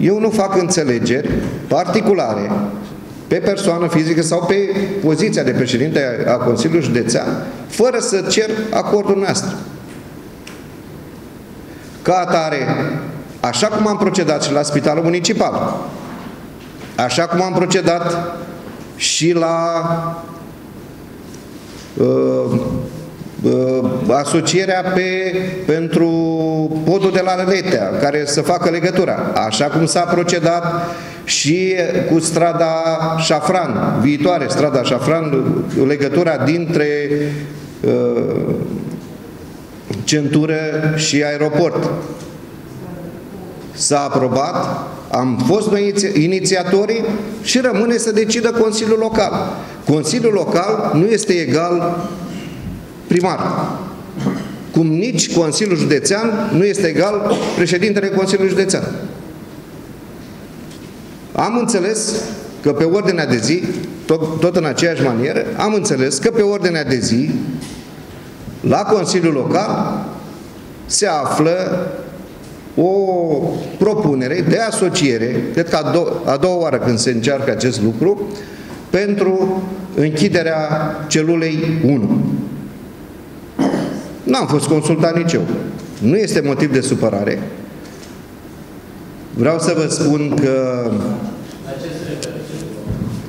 Eu nu fac înțelegeri particulare pe persoană fizică sau pe poziția de președinte a Consiliului Județean, fără să cer acordul nostru. Ca atare, așa cum am procedat și la Spitalul Municipal, așa cum am procedat și la uh, asocierea pe, pentru podul de la Leletea, care să facă legătura, așa cum s-a procedat și cu strada Șafran, viitoare strada Șafran, legătura dintre uh, centură și aeroport. S-a aprobat, am fost noi inițiatorii și rămâne să decidă Consiliul Local. Consiliul Local nu este egal primar, cum nici Consiliul Județean nu este egal președintele Consiliului Județean. Am înțeles că pe ordinea de zi, tot, tot în aceeași manieră, am înțeles că pe ordinea de zi, la Consiliul Local, se află o propunere de asociere, cred că a, do- a doua oară când se încearcă acest lucru, pentru închiderea celulei unu. N-am fost consultat nici eu. Nu este motiv de supărare. Vreau să vă spun că...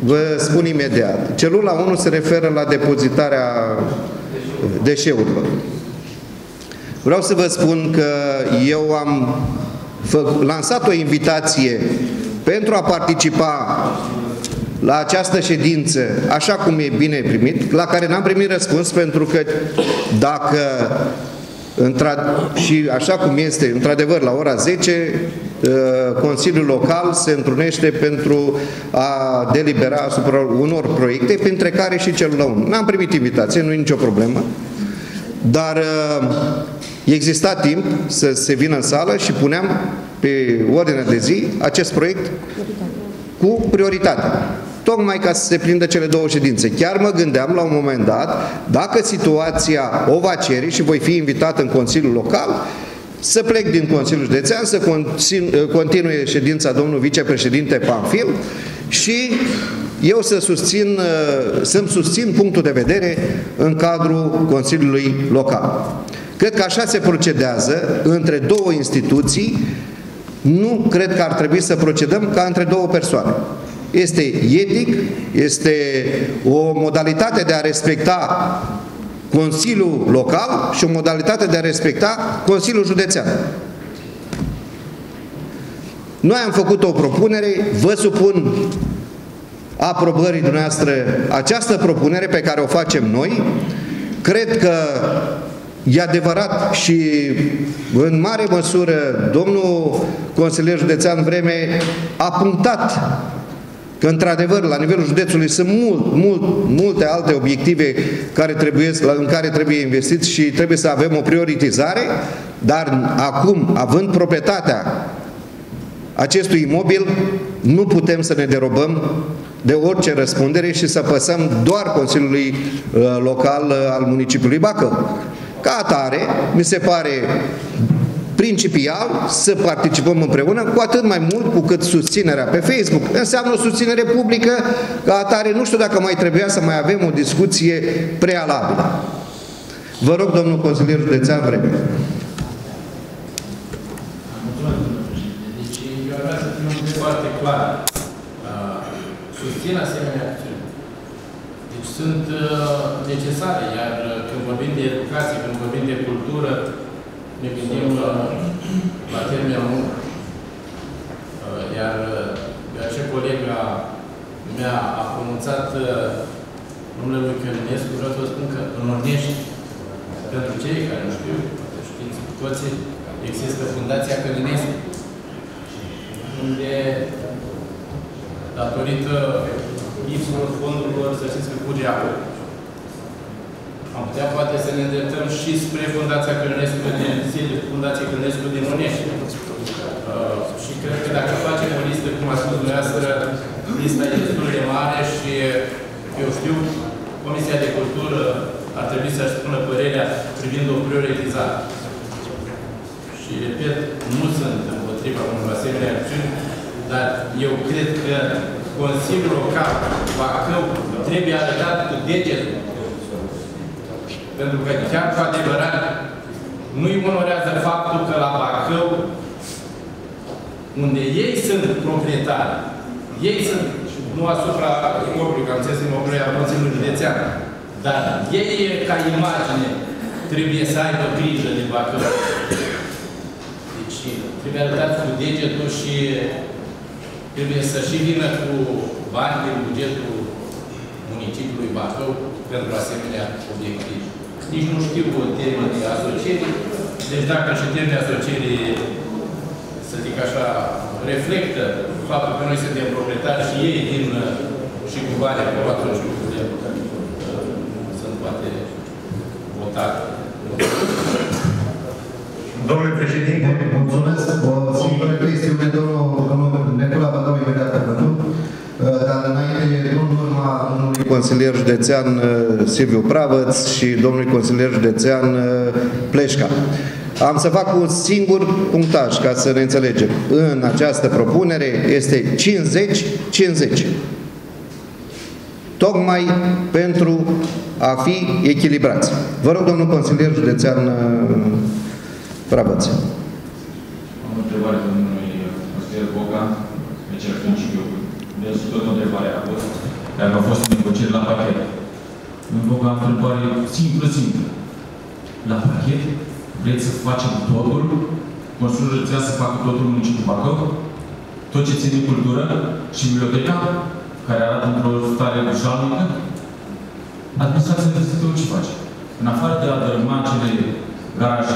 Vă spun imediat. Celula unu se referă la depozitarea deșeurilor. Vreau să vă spun că eu am lansat o invitație pentru a participa la această ședință, așa cum e bine primit, la care n-am primit răspuns, pentru că dacă și așa cum este, într-adevăr, la ora zece, Consiliul Local se întrunește pentru a delibera asupra unor proiecte, printre care și celul la unu. N-am primit invitație, nu e nicio problemă, dar exista timp să se vină în sală și puneam pe ordinea de zi acest proiect cu prioritate, tocmai ca să se prindă cele două ședințe. Chiar mă gândeam la un moment dat, dacă situația o va cere și voi fi invitat în Consiliul Local, să plec din Consiliul Județean, să continue ședința domnului vicepreședinte Panfil și eu să susțin, să-mi susțin punctul de vedere în cadrul Consiliului Local. Cred că așa se procedează între două instituții. Nu cred că ar trebui să procedăm ca între două persoane. Este etic, este o modalitate de a respecta Consiliul Local și o modalitate de a respecta Consiliul Județean. Noi am făcut o propunere, vă supun aprobării dumneavoastră această propunere pe care o facem noi. Cred că e adevărat și în mare măsură domnul consilier județean Vreme a punctat că într-adevăr la nivelul județului sunt mult, mult, multe alte obiective care trebuie, în care trebuie investit și trebuie să avem o prioritizare, dar acum, având proprietatea acestui imobil nu putem să ne derobăm de orice răspundere și să păsăm doar Consiliului Local al municipiului Bacău. Ca atare, mi se pare principial să participăm împreună, cu atât mai mult cu cât susținerea pe Facebook înseamnă o susținere publică. Ca atare, nu știu dacă mai trebuia să mai avem o discuție prealabilă. Vă rog, domnul consilier județean Vreme. Mulțumesc, domnul președinte. Deci, eu vreau să fiu foarte clar. Susțin asemenea acțiuni. Deci sunt necesare, iar când vorbim de educație, când vorbim de cultură, ne gândim la, la termenul muncă. Iar de aceea colega mea a pronunțat numele lui Călinescu, vreau să vă spun că în Ornești, pentru cei care nu știu, știți cu toții, există Fundația Călinescu, unde datorită lipsurilor fondurilor, să știți că curge acolo. Am putea poate să ne îndreptăm și spre Fundația Călinescu din Silviu, Fundația Călinescu din Onești. Uh, și cred că dacă facem o listă, cum a spus dumneavoastră, lista e destul de mare și, eu știu, Comisia de Cultură ar trebui să-și spună părerea privind o prioritizare. Și, repet, nu sunt împotriva unor asemenea acțiuni, dar eu cred că Consiliul Local Bacău trebuie arătat cu degetul. Pentru că chiar cu adevărat nu-i onorează faptul că la Bacău, unde ei sunt proprietari, ei sunt, nu asupra corpului, că am înțeles imobiliului a Consiliului Județean, dar ei, ca imagine, trebuie să aibă grijă de Bacău. Deci trebuie arătat cu degetul și trebuie să și vină cu bani din bugetul municipiului Bacău pentru asemenea obiective. Nici nu știu o termen de asociere, deci dacă și termen de asociere, să zic așa, reflectă faptul că noi suntem proprietari și ei din și cu bani acolo, atunci lucrurile sunt poate votate. Domnule președinte, mulțumesc. Sunt previziune, domnul Necula, vă dau imediat cuvântul. Dar înainte, domnul urma domnului consilier județean Silviu Pravăț și domnului consilier județean Pleșca. Am să fac un singur punctaj, ca să ne înțelegem. În această propunere este cincizeci cincizeci. Tocmai pentru a fi echilibrați. Vă rog, domnul consilier județean Pravăț. Am o întrebare domnului consilier Boca, deci ar principiu. Deci tot o întrebare a fost, care au fost negocieri la pachet. În Boca, am întrebare simplă, simplă. La pachet vreți să facem totul, Consiliul Județean să facă totul în municipiul Bacău, tot ce ține cultură și biblioteca, care arată într-o stare bușalnică, administrația de tot ce face. În afară de a dărâma cele garaje,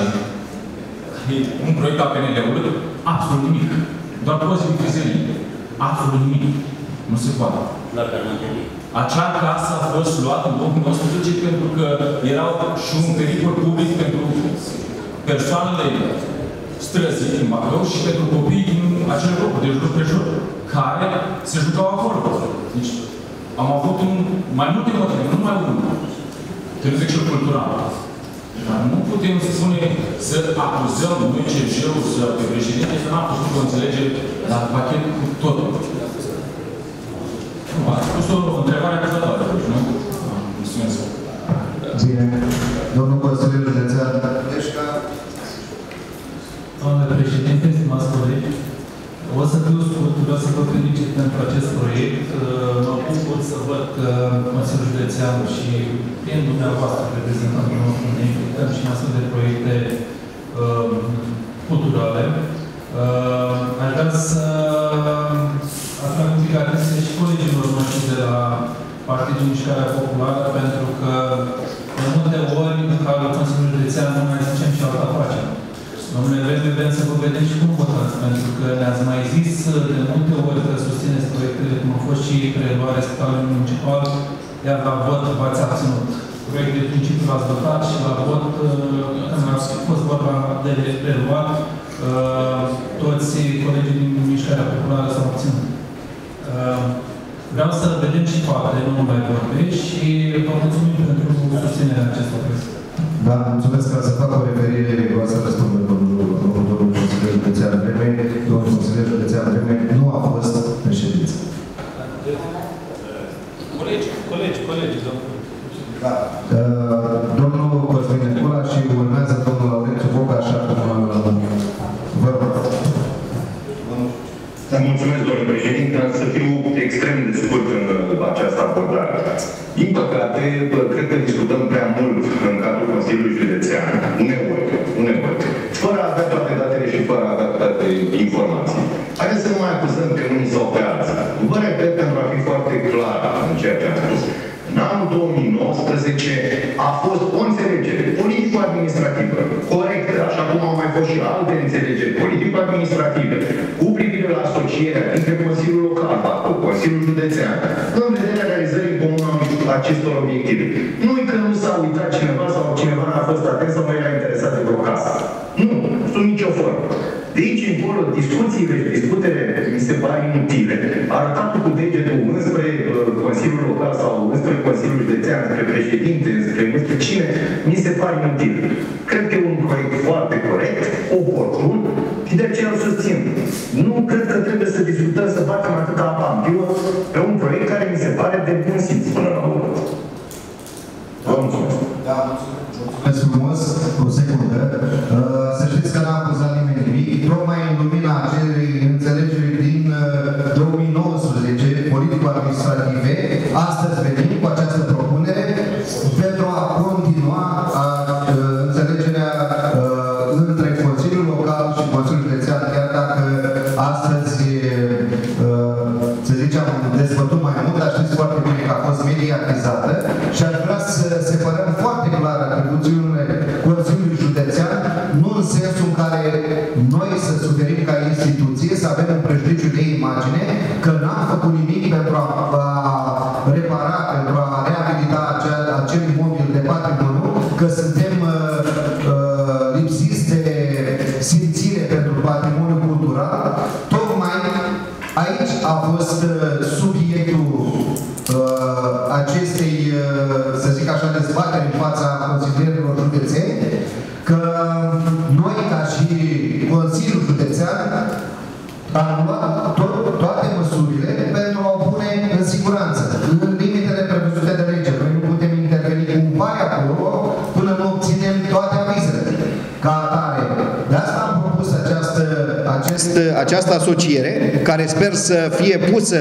un proiect al P N L-ului, absolut nimic. Doar poți fi vizelii. Absolut nimic. Nu se poate. Acea casă a fost luată în locul nostru pentru că era și un pericol public pentru persoanele străzii din Bacău și pentru copiii din acel loc, de jur prejur, care se jucau acolo. Deci am avut un, mai multe motive, nu numai unul. Trebuie și cultural. Dar nu putem să spunem, să acuzăm noi C G-ul, să pe președinte, că n-am putut o înțelege la pachet cu totul. Nu, ați pus o întrebare acuzătoare, nu? Mulțumesc. Bine. Domnul consilier județean Pleșca. Domnule președinte, stimați colegi, o să fiu scurt, vreau să vă felicit pentru acest proiect. Mă bucur să văd că Consiliul Județean și prin dumneavoastră reprezentantul nostru ne implicăm și în astfel de proiecte uh, culturale. Uh, Aș vrea să atrag un pic atenție și colegilor noștri de la Partidul Mișcarea Populară, pentru că de multe ori, ca la Consiliul Județean, nu mai zicem și alta facem. Domnule Vreme, vrem să vă vedem și cum votați, pentru că ne-ați mai zis de multe ori că susțineți proiectele, cum a fost și preluarea spitalului municipal, iar la vot v-ați abținut. Proiect de principiu l-ați votat și la vot, când a fost vorba de preluat, toți colegii din Mișcarea Populară s-au obținut. Vreau să vedem și faptele, nu mai vorbesc, și vă mulțumim pentru susținerea acestui proiect. Da, mulțumesc că ați făcut o referire, vreau să răspund domnul Consiliul Județean Vreme. Domnul Consiliul Județean Vreme nu a fost în ședință. Colegi, colegi, colegi, domnul. Da. Domnul Cosmin Necula și urmează domnul Laurențiu Boca, așa cum vă rog. Mulțumesc, domnul președinte, dar să fiu extrem de scurt în această abordare. Din păcate, cred că discutăm prea mult în cadrul Consiliului Județean, uneori, uneori, fără a avea toate datele și fără a avea toate informații. Haideți să nu mai acuzăm pe unii sau pe alții. Vă repet, pentru a fi foarte clar în ceea ce am spus. În anul două mii nouăsprezece a fost o înțelegere politico-administrativă corectă, așa cum au mai fost și alte înțelegeri politico-administrative cu privire la asocierea dintre Consiliul Local, Bacău, Consiliul Județean, în vederea realizării comună acestor obiective. Nu e că nu s-a uitat cineva sau cineva n-a fost atent sau nu era interesat de vreo casă. Nu, sunt nicio formă. De aici încolo, discuțiile, disputele mi se pare inutile. Arătatul cu degetul înspre Consiliul Local sau înspre Consiliul Județean, înspre președinte, înspre înspre cine, mi se pare inutil. Cred că e un proiect foarte corect, oportun, și de aceea îl susțin. Nu cred că trebuie să discutăm, să facem atâta apa în bio pe un proiect care mi se pare de bun simț până la urmă. Vă mulțumesc. Da, mulțumesc frumos, o secundă. Să știți că n-a acuzat nimeni nimic, tocmai în lumina acelei înțelegeri din două mii nouăsprezece, politico-administrative, astăzi venim cu această propunere pentru a continua a, a, înțelegerea a, între Consiliul Local și Consiliul Județean, chiar dacă astăzi, a, să zicem, am dezbătut mai mult, dar știți foarte bine că a fost mediatizată și aș vrea să separăm foarte clar atribuțiunile Consiliului Județean, nu în sensul în care noi să suferim ca instituție, să avem un prejudiciu de imagine, că n-am făcut nimic pentru a, a repara, pentru a reabilita acea, acel imobil de patrimoniu, că suntem uh, uh, lipsiți de simțire pentru patrimoniul cultural. Tocmai aici a fost uh, subiectul uh, acestei, uh, să zic așa, dezbateri în fața consilierilor județeni, că noi, ca și Consiliul Județean, am luat tot, toate măsurile pentru a o pune în siguranță, în limitele prevăzute de lege. Noi nu putem interveni cu un bai acolo până nu obținem toate avizele ca atare. De asta am propus această, acest, această asociere, care sper să fie pusă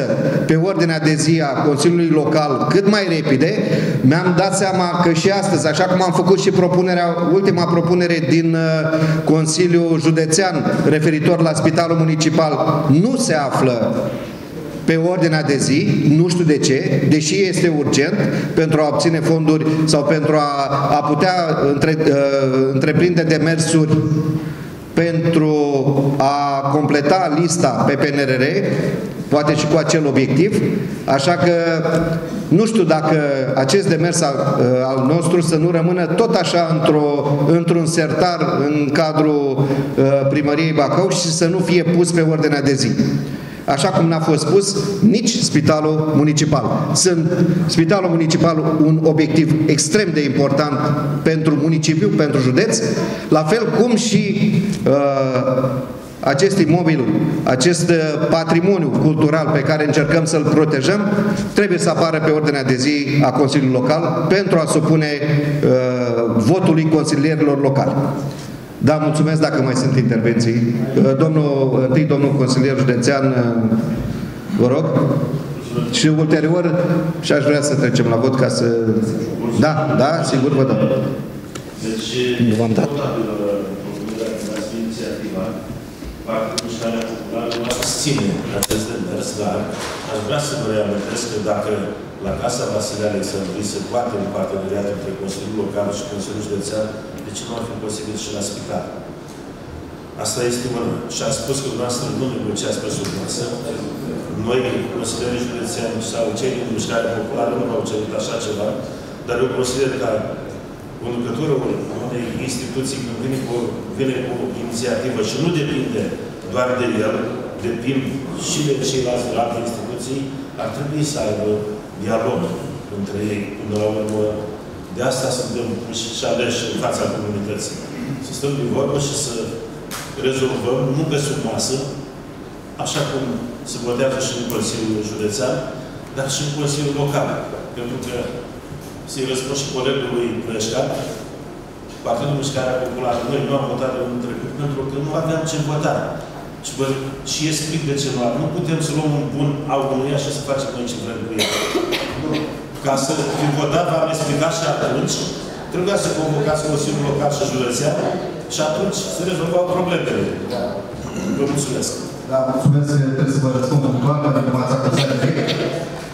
pe ordinea de zi a Consiliului Local cât mai repede. Mi-am dat seama că și astăzi, așa cum am făcut și propunerea, ultima propunere din Consiliul Județean referitor la Spitalul Municipal, nu se află pe ordinea de zi, nu știu de ce, deși este urgent pentru a obține fonduri sau pentru a, a putea între, întreprinde demersuri pentru a completa lista pe P N R R, poate și cu acel obiectiv, așa că nu știu dacă acest demers al, al nostru să nu rămână tot așa într-o, într-un sertar în cadrul uh, primăriei Bacău și să nu fie pus pe ordinea de zi. Așa cum n-a fost pus nici Spitalul Municipal. Sunt Spitalul Municipal un obiectiv extrem de important pentru municipiu, pentru județ, la fel cum și uh, acest imobil, acest patrimoniu cultural pe care încercăm să-l protejăm, trebuie să apară pe ordinea de zi a Consiliului Local pentru a supune uh, votului consilierilor locali. Da, mulțumesc dacă mai sunt intervenții. Uh, domnul, întâi domnul consilier județean, uh, vă rog, și ulterior și aș vrea să trecem la vot ca să... Da, da, sigur vă dau. Deci, v-am dat. Partea Mișcarea Populară nu susține acest demers, dar aș vrea să vă reamintesc că dacă la Casa Vasile Alecsandri se poate un parteneriat între Consiliul Local și Consiliul Județean, de ce nu ar fi posibil și la spital? Asta este una. Și a spus că dumneavoastră nu negociați pe subvență. Noi, consilierii județeani sau cei din Mișcarea Populară, nu v-au cerut așa ceva, dar eu consider că conducătorul unei instituții, când vine cu, vine cu inițiativă și nu depinde doar de el, depinde și de ceilalți de alte instituții, ar trebui să aibă dialog între ei, până la urmă. De asta suntem puși și aleși în fața comunității. Să stăm din vorbă și să rezolvăm, nu pe sub masă, așa cum se votează și în Consiliul Județean, dar și în Consiliul Local. Pentru că să-i răspund și colegului Pleșca, Partidul Mișcarea Populară, noi nu am votat în trecut pentru că nu aveam ce vota. Și, bă, și e strict de ceva. Nu putem să luăm un bun al unuia și să facem noi ce vrem cu el. Nu. Ca să fi votat, v-am explicat și atunci, trebuia să convocați Consiliul Local și Județean și atunci se rezolvau problemele. Vă mulțumesc. Da, mulțumesc. Trebuie să vă răspund în toată, pentru că m-ați acuzat de frică.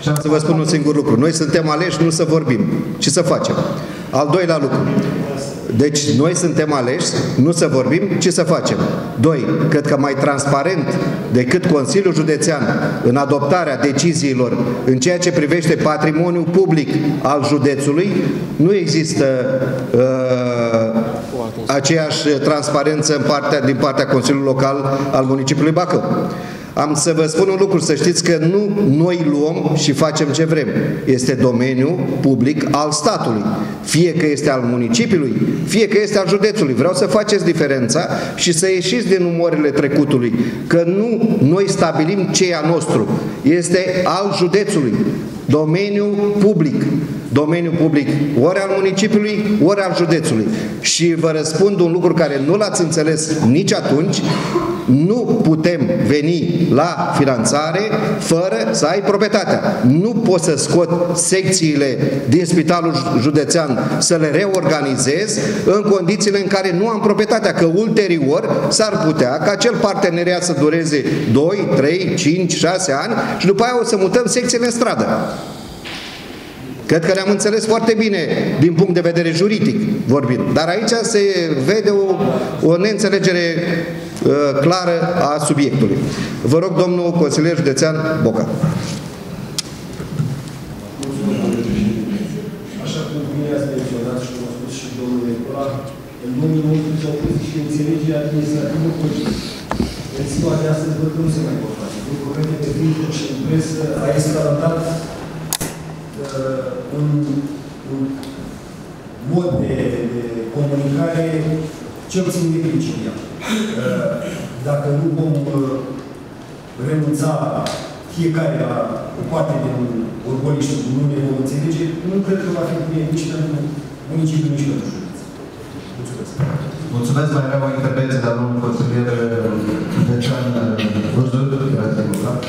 Și am să vă spun un singur lucru. Noi suntem aleși nu să vorbim, ci să facem. Al doilea lucru. Deci, noi suntem aleși, nu să vorbim, ci să facem. Doi, cred că mai transparent decât Consiliul Județean în adoptarea deciziilor în ceea ce privește patrimoniul public al județului, nu există uh, aceeași transparență în partea, din partea Consiliului Local al municipiului Bacău. Am să vă spun un lucru, să știți că nu noi luăm și facem ce vrem. Este domeniul public al statului. Fie că este al municipiului, fie că este al județului. Vreau să faceți diferența și să ieșiți din umorile trecutului. Că nu noi stabilim ce e al nostru. Este al județului. Domeniul public. Domeniul public ori al municipiului, ori al județului. Și vă răspund un lucru care nu l-ați înțeles nici atunci. Nu putem veni la finanțare fără să ai proprietatea. Nu pot să scot secțiile din Spitalul Județean să le reorganizez în condițiile în care nu am proprietatea, că ulterior s-ar putea ca acel parteneriat să dureze doi, trei, cinci, șase ani și după aia o să mutăm secțiile în stradă. Cred că le-am înțeles foarte bine din punct de vedere juridic vorbind, dar aici se vede o, o neînțelegere uh, clară a subiectului. Vă rog, domnul consilier județean Boca. Așa cum bine ați menționat și cum a spus și domnul Necoar, în două mii nouăsprezece s-au pus și înțelegerea administrativă comună. În ziua de astăzi văd că nu se mai pot face. În corente de printuri și în presă a escaladat un, un mod de, de comunicare cel puțin de principia. Dacă nu vom renunța fiecare la o parte din orgoliști, nu ne vom înțelege, nu cred că va fi bine nici pentru municipiul, nici pentru județ. Mulțumesc. Mulțumesc. Mai avem o intervenție de-a lungul consilier județean Bârzu, care ați lucrat.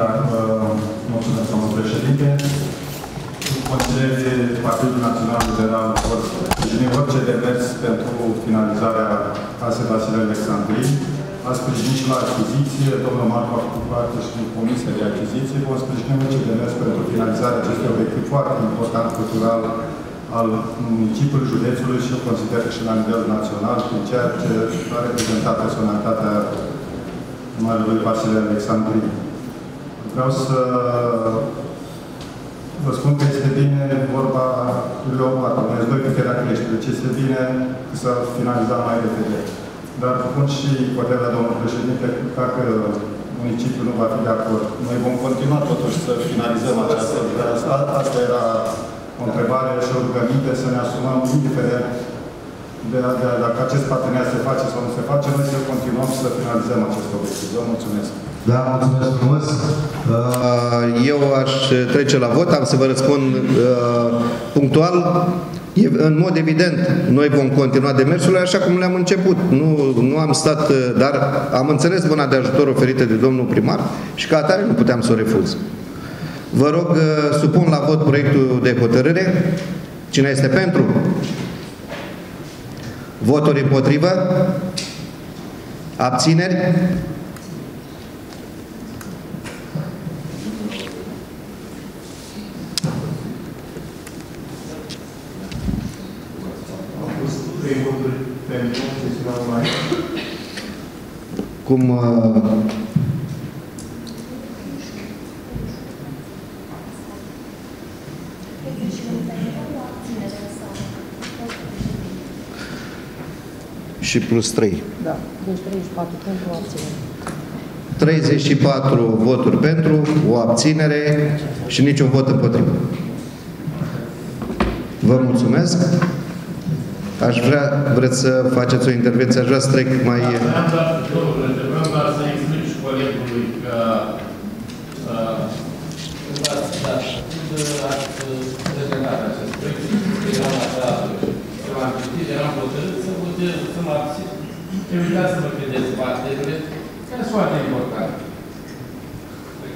Dar mulțumesc, domnul președinte. Consilierii Partidul Național Liberal sprijini orice demers pentru finalizarea casei Vasile Alecsandri. A sprijinit și la achiziție. Domnul Marcu a făcut parte și din Comisia de Achiziție. Vom sprijini orice demers pentru finalizarea acestui obiectiv foarte important cultural al municipiului, județului și eu consider că și la nivel național prin ceea ce a reprezentat personalitatea marelui Vasile Alecsandri. Vreau să vă spun că este bine vorba lui Leopard, unei doi câte la crește. Deci este bine să finalizăm mai repede. Dar spun și părerea domnului președinte, dacă municipiul nu va fi de acord. Noi vom continua totuși să finalizăm această lucrare. Asta era o întrebare și o rugăminte să ne asumăm indiferent de, de, de dacă acest parteneriat se face sau nu se face, noi să continuăm să finalizăm acest obiectiv. Vă mulțumesc! Da, mulțumesc frumos. Eu aș trece la vot, am să vă răspund uh, punctual. În mod evident, noi vom continua demersurile așa cum le-am început. Nu, nu am stat, dar am înțeles mâna de ajutor oferită de domnul primar și ca atare nu puteam să o refuz. Vă rog, uh, supun la vot proiectul de hotărâre. Cine este pentru? Voturi împotrivă? Abțineri? Cum uh, și plus trei. Da, deci treizeci și patru pentru, o abținere. treizeci și patru voturi pentru, o abținere și niciun vot împotrivă. Vă mulțumesc. Aș vrea, vreți să faceți o intervenție, aș vrea să trec mai... Vreau doar să explic și colegului că ați prezentat acest proiect, eram la teatru, eu am citit, eram hotărât să votez, să mă abțin. Uitați să mă credeți partidele, care sunt foarte importante.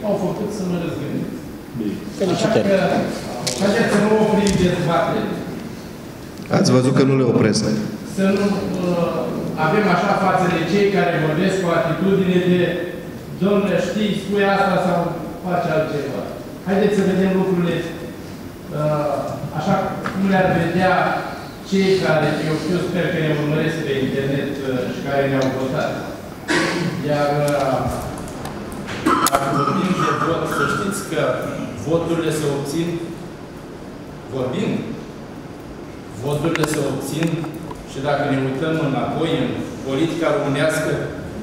Au făcut să mă răzgândesc. Felicitări! Așa că nu oprim dezbaterile. Ați văzut că nu le opresc. Să nu uh, avem așa față de cei care vorbesc cu atitudine de domnule, știi, spui asta sau faci altceva. Haideți să vedem lucrurile uh, așa cum le-ar vedea cei care, eu știu, sper că ne urmăresc pe internet uh, și care ne-au votat. Iar uh, dacă vorbim de vot, să știți că voturile se obțin vorbim. Voturile se obțin și dacă ne uităm înapoi în politica românească,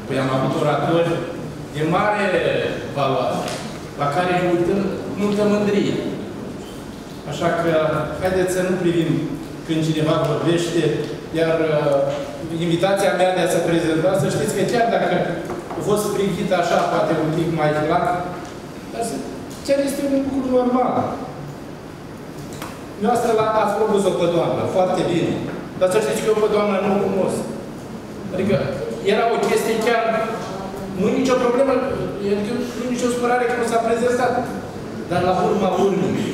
păi am avut oratori de mare valoare, la care ne uităm multă mândrie. Așa că, haideți să nu privim când cineva vorbește, iar uh, invitația mea de a se prezenta, să știți că chiar dacă a fost sprinchită așa, poate un pic mai clar, dar chiar este un lucru normal. Noastră ați propus-o pe doamnă, foarte bine. Dar să știți că eu pe doamnă nu o cunosc. Adică era o chestie chiar... Nu-i nicio problemă, nu-i nicio supărare că nu s-a prezentat. Dar la urma urmei,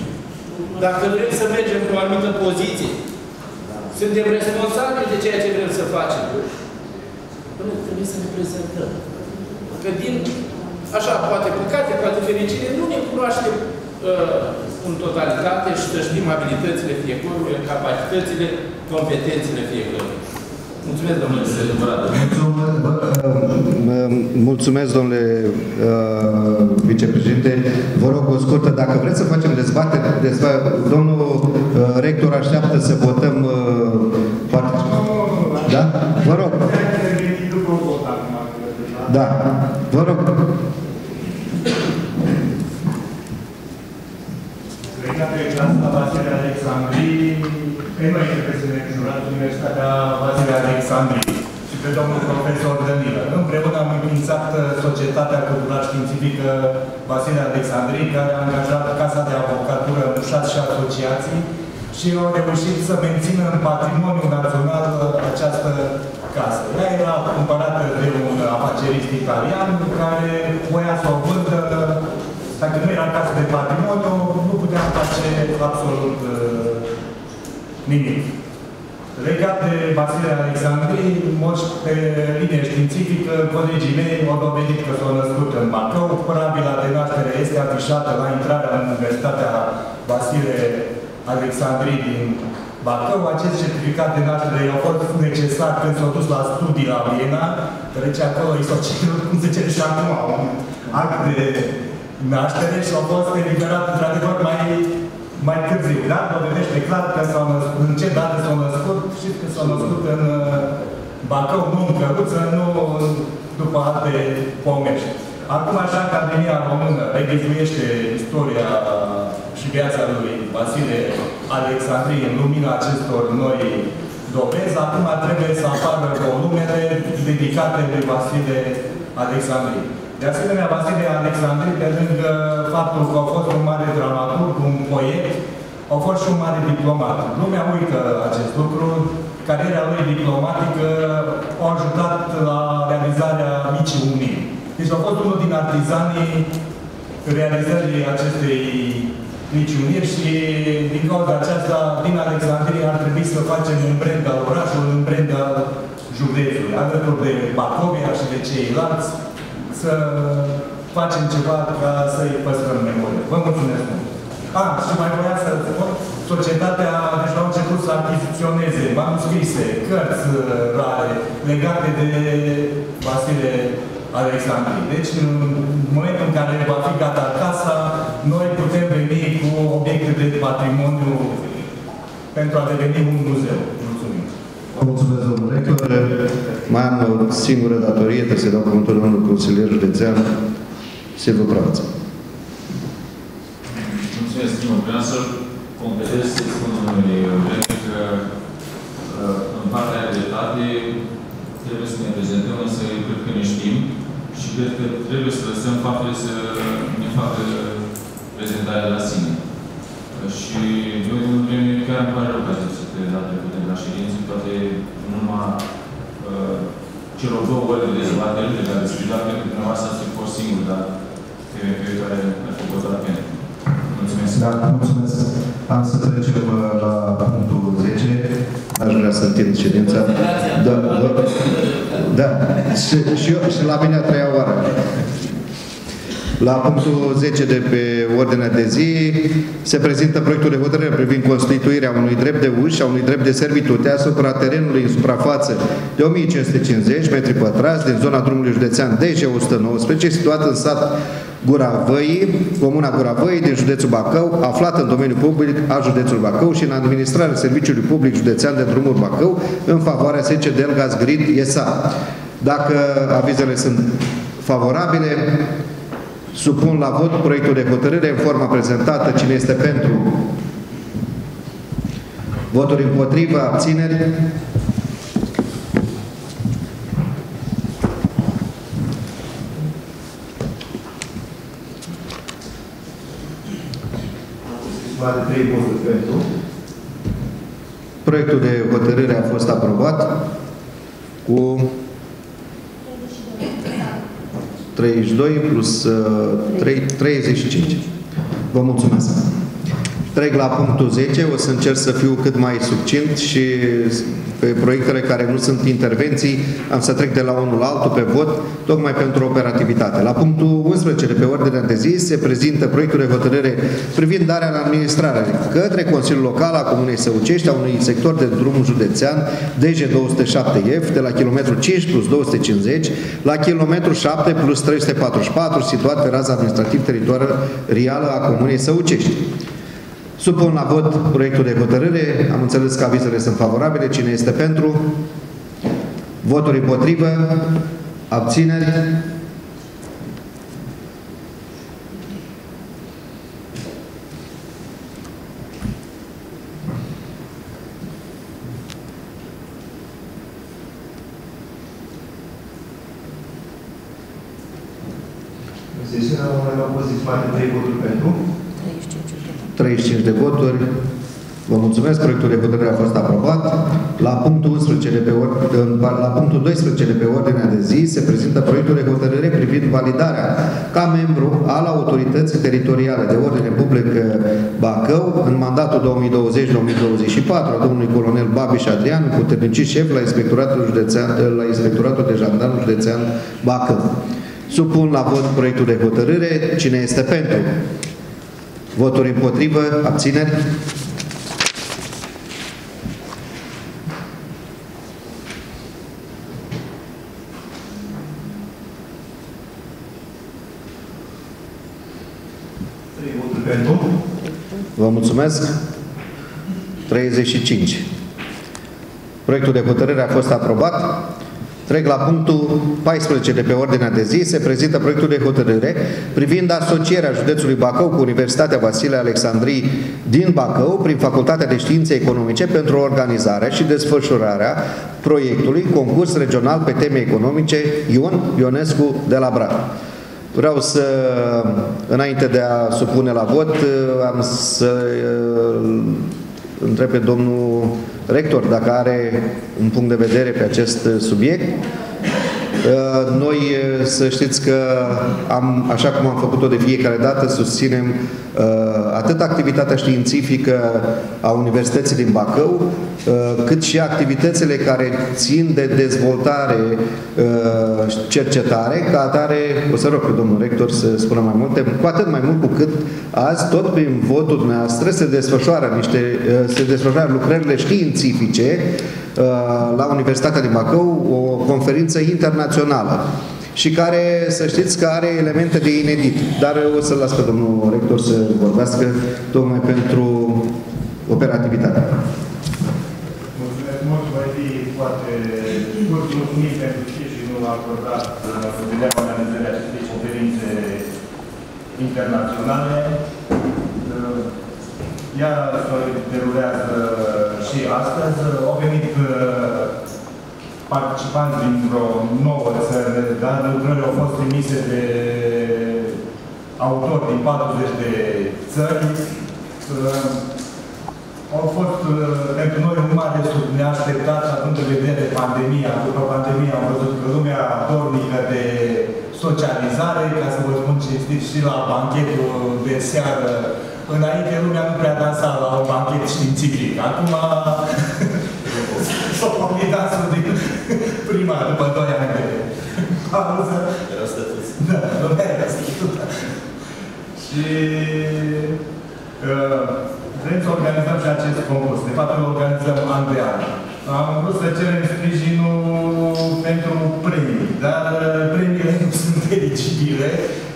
dacă vrem să mergem pe o anumită poziție, suntem responsabili de ceea ce vrem să facem. Până trebuie să ne prezentăm. Că din... Așa, poate păcate, poate fericire, nu ne cunoaștem în totalitate și să știm abilitățile fiecăruia, capacitățile, competențele fiecăruia. Mulțumesc, domnule vicepreședinte. Mulțumesc, domnule vicepreședinte. Vă rog o scurtă, dacă vreți să facem dezbatere, domnul rector așteaptă să votăm participarea. Da? Vă rog. Da. Vă rog. Precatul clasa Vasile Alecsandri, pe noi este president jurat Universitatea Vasile Alecsandri și pe domnul profesor Danilor. Împreună am înființat Societatea Cultural Științifică Vasile Alecsandri, care a angajat Casa de Avocatură, Mușați și Asociații și au reușit să mențină în patrimoniul național această casă. Ea era cumpărată de un afacerist italian care voia să o vândă. Dacă nu era casă de patrimoniu, nu puteam face absolut uh, nimic. Legat de Vasile Alecsandri, moși pe linie științifică, colegii mei au dovedit că s-au născut în Bacău. Corabila de naștere este afișată la intrarea în Universitatea Vasile Alecsandri din Bacău. Acest certificat de naștere i-a fost necesar când s-au dus la studii la Viena, trece acolo, i s-au cerut, cum se cere și acum, un act de naștere și au fost eliberat, într-adevăr, mai, mai târziu. Da? Dovedește clar că s-au născut, în ce date s-au născut și că s-au născut în Bacău, nu în Căruță, nu după alte pomești. Acum, așa, Academia Română regăzuiește istoria și viața lui Vasile Alecsandri în lumina acestor noi dovezi. Acum trebuie să apară volumele dedicate lui Vasile Alecsandri. De asemenea, Vasile Alecsandri, pe lângă faptul că a fost un mare dramaturg, un poet, a fost și un mare diplomat. Lumea uită acest lucru. Cariera lui diplomatică a ajutat la realizarea Micii Unii. Deci a fost unul din artizanii realizării acestei Micii Unii și din cauza aceasta, din Alecsandria ar trebui să facem un brand al orașului, un brand al județului, alături de Bacovia și de ceilalți, să facem ceva ca să-i păstrăm memoria. Vă mulțumesc mult! A, și mai voia să spun, societatea deja a început să achiziționeze manuscrise, cărți rare, legate de Vasile Alecsandri. Deci, în momentul în care va fi gata casa, noi putem veni cu obiecte de patrimoniu pentru a deveni un muzeu. Mulțumim! Vă mulțumesc, domnule rector. Mai am o singură datorie, trebuie să dau cuvântul domnului consilier județean, Silviu Brață. Mulțumesc, domnule Brață. Completez să spun domnului Vreme că în partea de dreptate trebuie să ne prezentăm, însă cred că ne știm și cred că trebuie să lăsăm faptele să ne facă prezentarea la sine. Și eu, domnul Vreme, chiar îmi pare rău că ați zis de data trecută la ședință, poate numai celor două ore de dezbateri de care spui, dar pentru dumneavoastră ați fost singur, dar pe care ați făcut la pene. Mulțumesc. Da, mulțumesc. Am să trecem la punctul zece. Aș vrea să întind ședința. Da, da. Și eu, și la mine a treia oară. La punctul zece de pe ordinea de zi se prezintă proiectul de hotărâre privind constituirea unui drept de uși și a unui drept de servitute asupra terenului în suprafață de o mie cinci sute cincizeci metri pătrați din zona drumului județean D J o sută nouăsprezece, situat în sat Gura Văii, comuna Gura Văii din județul Bacău, aflată în domeniul public al județului Bacău și în administrarea serviciului public județean de drumuri Bacău, în favoarea S C Delgaz Grid E S A. Dacă avizele sunt favorabile, supun la vot proiectul de hotărâre în forma prezentată. Cine este pentru? Voturi împotrivă, abțineri? trei voturi pentru. Proiectul de hotărâre a fost aprobat cu treizeci și doi plus trei, treizeci și cinci. Vă mulțumesc. Trec la punctul zece. O să încerc să fiu cât mai succint și pe proiectele care nu sunt intervenții am să trec de la unul la altul pe vot, tocmai pentru operativitate. La punctul unsprezece de pe ordinea de zi se prezintă proiectul de hotărâre privind darea în administrare către Consiliul Local al Comunei Săucești a unui sector de drumul județean D J două sute șapte F de la kilometru cinci plus două sute cincizeci la kilometru șapte plus trei sute patruzeci și patru situat pe raza administrativ teritorială a Comunei Săucești. Supun la vot proiectul de hotărâre. Am înțeles că avizele sunt favorabile. Cine este pentru? Voturi împotrivă? Abțineri? Sesiunea unei opoziții face trei voturi pentru. treizeci și cinci de voturi. Vă mulțumesc, proiectul de hotărâre a fost aprobat. La punctul unsprezece de pe la punctul doisprezece de pe ordinea de zi se prezintă proiectul de hotărâre privind validarea ca membru al Autorității Teritoriale de Ordine Publică Bacău în mandatul două mii douăzeci două mii douăzeci și patru a domnului colonel Babiș Adrian, puternicit șef la Inspectoratul Județean, la Inspectoratul de Jandarmi Județean Bacău. Supun la vot proiectul de hotărâre. Cine este pentru? Voturi împotrivă, abțineri. trei voturi pentru. Vă mulțumesc. treizeci și cinci. Proiectul de hotărâre a fost aprobat. Trec la punctul paisprezece de pe ordinea de zi, se prezintă proiectul de hotărâre privind asocierea județului Bacău cu Universitatea Vasile Alecsandri din Bacău prin Facultatea de Științe Economice pentru organizarea și desfășurarea proiectului Concurs Regional pe Teme Economice Ion Ionescu de la Brad. Vreau să, înainte de a supune la vot, am să întreb pe domnul rector dacă are un punct de vedere pe acest subiect. Noi să știți că am, așa cum am făcut-o de fiecare dată, susținem atât activitatea științifică a Universității din Bacău, cât și activitățile care țin de dezvoltare și cercetare, ca atare, o să rog pe domnul rector să spună mai multe, cu atât mai mult cu cât azi, tot prin votul dumneavoastră, se desfășoară, niște, se desfășoară lucrările științifice la Universitatea din Bacău, o conferință internațională și care, să știți, că are elemente de inedit. Dar o să-l las pe domnul rector să vorbească tocmai pentru operativitate. Mulțumesc mult, va fi foarte mult mulțumit pentru sprijinul acordat să vedea organizarea acestei conferințe internaționale. Ea se derulează și astăzi. Au venit participanți dintr-o nouă țară, dar lucrările au fost trimise de autori din patruzeci de țări. Au fost pentru noi un mare sub neașteptat și având în vedere pandemia. După pandemia am văzut că lumea dornică de socializare, ca să vă spun cinstit, și la banchetul de seară. Înainte lumea nu prea dansa la un banchet științific. Acum s-au pornit dansul din prima, după doi ani de pauză. Erau stătuți. Da, lumea era stătută. Și vrem să organizăm și acest concurs. De fapt, îl organizăm an de an. Am vrut să cerem sprijinul pentru premii, dar premiile nu sunt eligibile,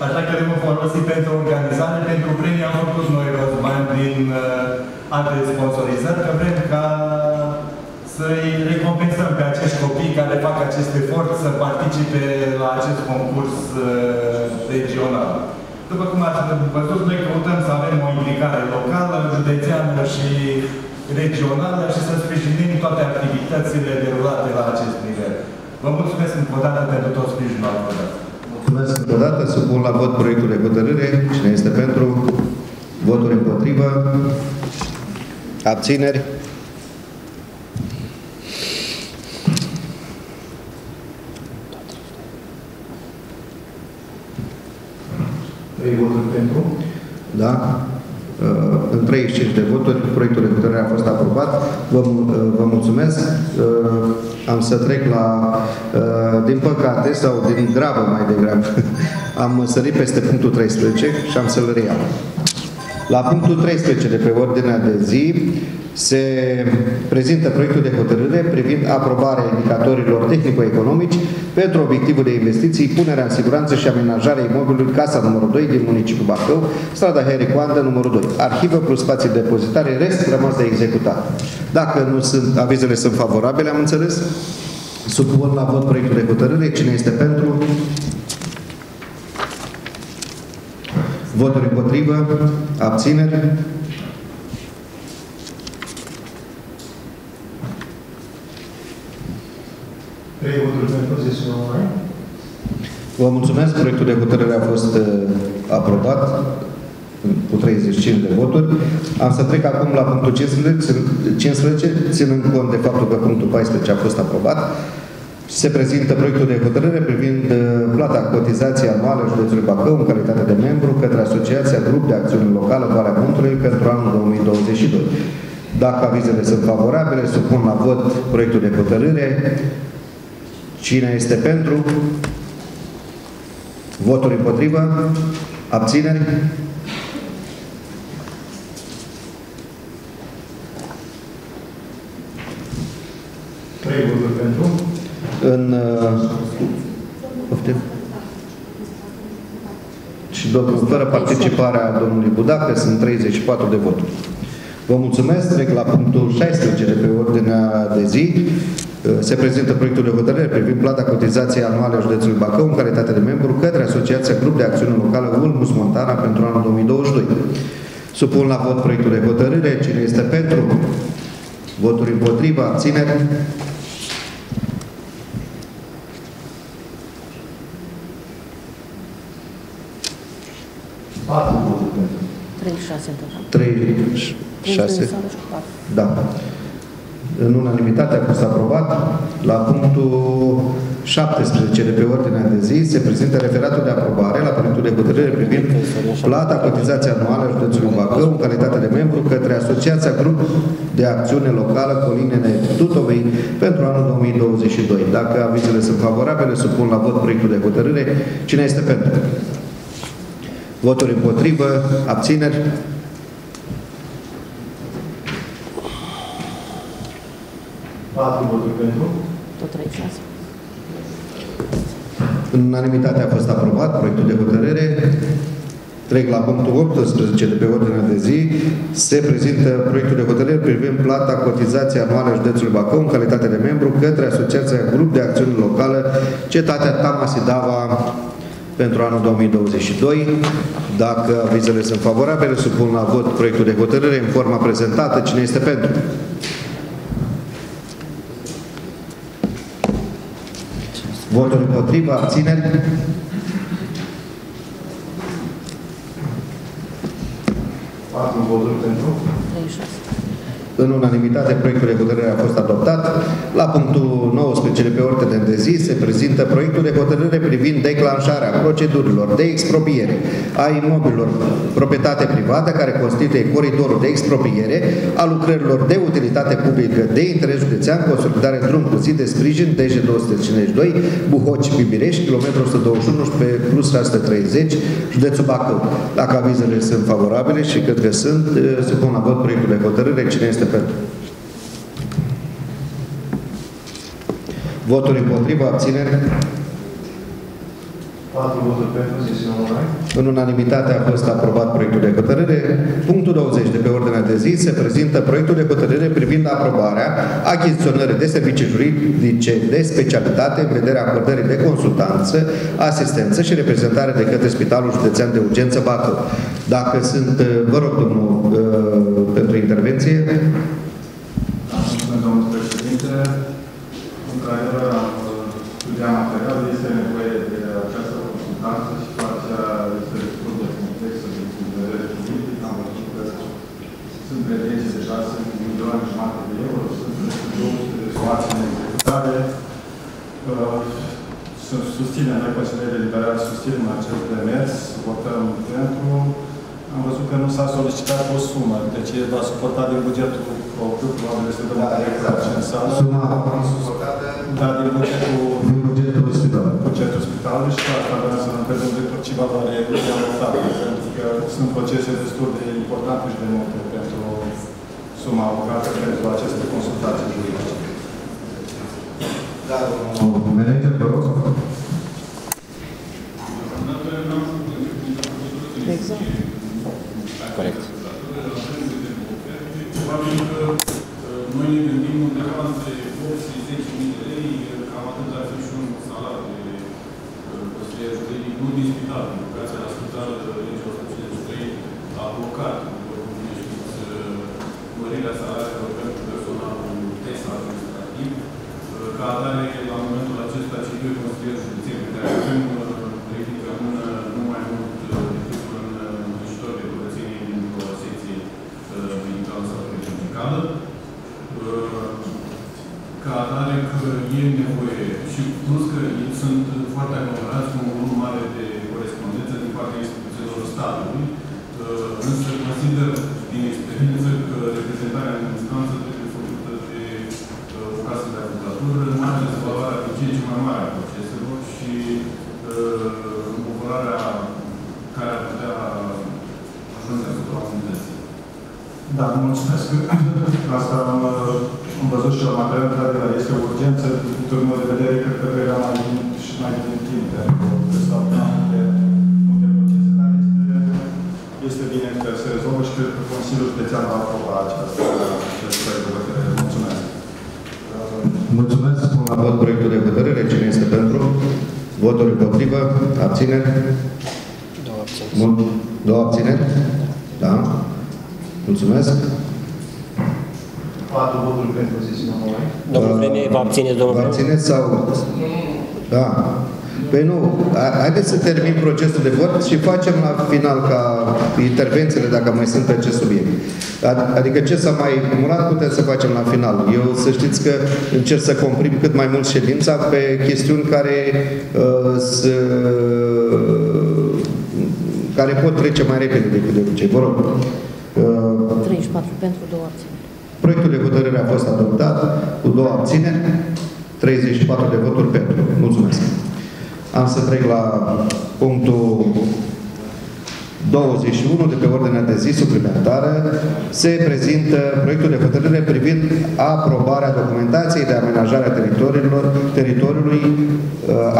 așa că le vom folosi pentru organizare. Pentru premii am făcut noi rost bani din alte sponsorizări, că vrem ca să-i recompensăm pe acești copii care fac acest efort să participe la acest concurs regional. După cum ați văzut, noi căutăm să avem o implicare locală, județeană și regională și să sprijinim toate activitățile derulate la acest nivel. Vă mulțumesc încă o dată pentru tot sprijinul acordat. Mulțumesc încă o dată. Supun la vot proiectul de hotărâre. Cine este pentru? Voturi împotrivă? Abțineri? trei voturi pentru. Da. În treizeci și cinci de voturi, proiectul de hotărâre a fost aprobat. Vă, vă mulțumesc. Am să trec la... Din păcate, sau din grabă mai degrabă, am sărit peste punctul treisprezece și am să-l reiau. La punctul treisprezece de pe ordinea de zi se prezintă proiectul de hotărâre privind aprobarea indicatorilor tehnico-economici pentru obiectivul de investiții, punerea în siguranță și amenajarea imobilului Casa numărul doi din municipiul Bacău, strada Hericoandă numărul doi, arhivă plus spații de depozitare, rest rămas de executat. Dacă nu sunt, avizele sunt favorabile, am înțeles. Supun la vot proiectul de hotărâre. Cine este pentru? Voturi împotrivă? Abțineri? trei voturi pentru, zece numai. Vă mulțumesc. Proiectul de hotărâre a fost uh, aprobat cu treizeci și cinci de voturi. Am să trec acum la punctul cincisprezece, ținând cont de faptul că punctul paisprezece a fost aprobat. Se prezintă proiectul de hotărâre privind plata cotizației anuale în județul Bacău în calitate de membru către Asociația Grup de Acțiune Locală Valea Muntelui pentru anul două mii douăzeci și doi. Dacă avizele sunt favorabile, supun la vot proiectul de hotărâre. Cine este pentru? Voturi împotrivă? Abțineri? trei voturi pentru. În... Uh, și fără participarea domnului Budac, sunt treizeci și patru de voturi. Vă mulțumesc. Trec la punctul șaisprezece de pe ordinea de zi. Se prezintă proiectul de hotărâre privind plata cotizației anuale a județului Bacău în calitate de membru către Asociația Grup de Acțiune Locală Ulmus Montana pentru anul două mii douăzeci și doi. Supun la vot proiectul de hotărâre. Cine este pentru? Voturi împotriva? Abțineri? patru voturi pentru. treizeci și șase. Da. În unanimitate a fost aprobat. La punctul șaptesprezece de pe ordinea de zi se prezintă referatul de aprobare la proiectul de hotărâre privind plata cotizației anuale a județului Bacău în calitate de membru către Asociația Grup de Acțiune Locală Colinele Tutovei pentru anul două mii douăzeci și doi. Dacă avizele sunt favorabile, supun la vot proiectul de hotărâre. Cine este pentru? Voturi împotrivă? Abțineri? patru voturi pentru. Tot treizeci și șase. În unanimitate a fost aprobat proiectul de hotărâre. Trec la punctul optsprezece de pe ordinea de zi. Se prezintă proiectul de hotărâre privind plata cotizației anuale județului Bacău în calitate de membru către Asociația Grup de Acțiune Locală Cetatea Tamasidava pentru anul două mii douăzeci și doi. Dacă avizele sunt favorabile, supun la vot proiectul de hotărâre în forma prezentată. Cine este pentru? Votul împotriva, abțineri. patru voturi pentru. În unanimitate, proiectul de hotărâre a fost adoptat. La punctul nouăsprezece de pe ordine de zi se prezintă proiectul de hotărâre privind declanșarea procedurilor de expropiere a imobililor proprietate privată care constituie coridorul de expropiere a lucrărilor de utilitate publică de interes județean, consolidare drum cu zi de sprijin D J două sute cincizeci și doi, Buhoci-Bibirești, km o sută douăzeci și unu pe plus șase sute treizeci, județul Bacău. Dacă avizele sunt favorabile, și cred că sunt, se pun la vot proiectul de hotărâre. Cine este pentru? Voturi împotriva, abținere. patru voturi pentru, zis. În unanimitate a fost aprobat proiectul de hotărâre. Punctul douăzeci de pe ordinea de zi se prezintă proiectul de hotărâre privind aprobarea achiziționării de servicii juridice de specialitate în vederea acordării de consultanță, asistență și reprezentare de către Spitalul Județean de Urgență Bacău. Dacă sunt, vă rog, domnul, pentru intervenție. Mulțumesc, domnul președinte. Într-adevăr, am studiat material, este nevoie de această consultanță și partea este destul de complexă de vedere juridic. Am văzut că sunt pretenții de șase milioane și jumătate de euro, sunt două sute de soații în executare. Susținem, noi consilierii liberali susținem acest demers, votăm pentru. Am văzut că nu s-a solicitat o sumă, deci va suporta din bugetul propriu, probabil este de exact. Suma suportată? Da, din bugetul, din bugetul spitalului. Bugetul spitalului și asta vreau să ne încredem de tot ce valoare de adoptată, pentru că sunt procese destul de importante și de multe pentru suma alocată pentru aceste consultații juridice. Da, domnul Merete, vă rog. Exact. Corect. Probabil că noi ne gândim undeva între opt și zece mii de lei, cam atât ar fi și un salariu de consilier juridic, nu din spital. Educația la spital, legea o sută cincizeci și trei, a blocat mărirea salariilor pentru personalul des administrativ. Ca atare, la momentul acesta, cei doi consilieri județeni pe care avem practic rămână nu mai mult ca atare că e nevoie și plus că sunt foarte aglomerați cu un volum mare de corespondență din partea instituțiilor statului, însă consider din experiență că reprezentarea în instanță trebuie făcută de o casă de avocatură, în mare dezvaloarea din ce mai mare a proceselor și împovărarea care ar putea ajunge asupra comunității. Da, mulțumesc. Asta am, am văzut și la material, într-adevăr, este o urgență. Din punctul meu de vedere, cred că era mai din, și mai din timp, pentru că stau de multe procese, dar este, este bine că se rezolvă și cred că Consiliul Județean va aproba această hotărâre. Mulțumesc. Mulțumesc. Spun la vot proiectul de hotărâre. Cine este pentru? Voturi împotrivă? Abțineri? Două abțineri. Două abțineri? Da. Mulțumesc. patru voturi pentru sesiunea online. Domnul Vreme, vă abțineți, domnul Vreme? Vă abțineți sau... Da. Păi nu, haideți să termin procesul de vot și facem la final ca intervențiile, dacă mai sunt pe acest subiect. Adică ce s-a mai acumulat putem să facem la final. Eu să știți că încerc să comprim cât mai mult ședința pe chestiuni care uh, să... care pot trece mai repede decât de obicei. Vă rog. treizeci și patru pentru, două abțineri. Proiectul de hotărâre a fost adoptat cu două abțineri, treizeci și patru de voturi pentru. Mulțumesc. Am să trec la punctul douăzeci și unu de pe ordinea de zi suplimentară se prezintă proiectul de hotărâre privind aprobarea documentației de amenajare a teritoriilor, teritoriului,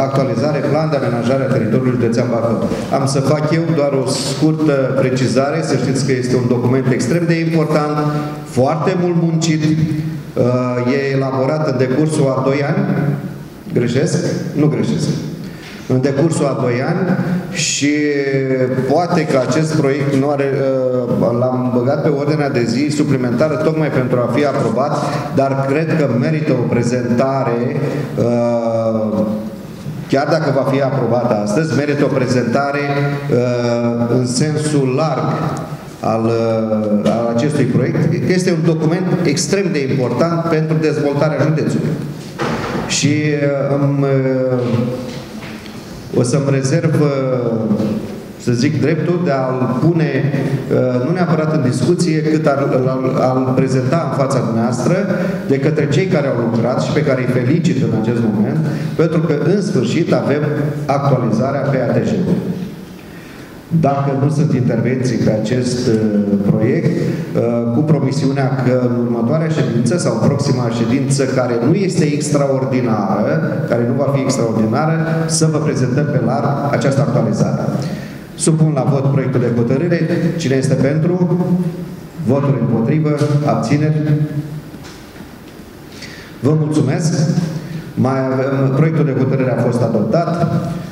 actualizare, plan de amenajare a teritoriului județean Bacău. Am să fac eu doar o scurtă precizare, să știți că este un document extrem de important, foarte mult muncit, e elaborat în decursul a doi ani, greșesc? Nu greșesc. În decursul a doi ani și poate că acest proiect nu are, l-am băgat pe ordinea de zi suplimentară tocmai pentru a fi aprobat, dar cred că merită o prezentare, chiar dacă va fi aprobată astăzi, merită o prezentare în sensul larg Al, al acestui proiect, că este un document extrem de important pentru dezvoltarea județului. Și îmi, o să-mi rezerv, să zic, dreptul de a-l pune nu neapărat în discuție, cât a-l prezenta în fața dumneavoastră de către cei care au lucrat și pe care îi felicit în acest moment, pentru că în sfârșit avem actualizarea pe A T J-ul. Dacă nu sunt intervenții pe acest uh, proiect, uh, cu promisiunea că în următoarea ședință sau proxima ședință, care nu este extraordinară, care nu va fi extraordinară, să vă prezentăm pe larg această actualizare. Supun la vot proiectul de hotărâre. Cine este pentru? Voturi împotrivă? Abțineri? Vă mulțumesc! Mai avem, proiectul de hotărâre a fost adoptat.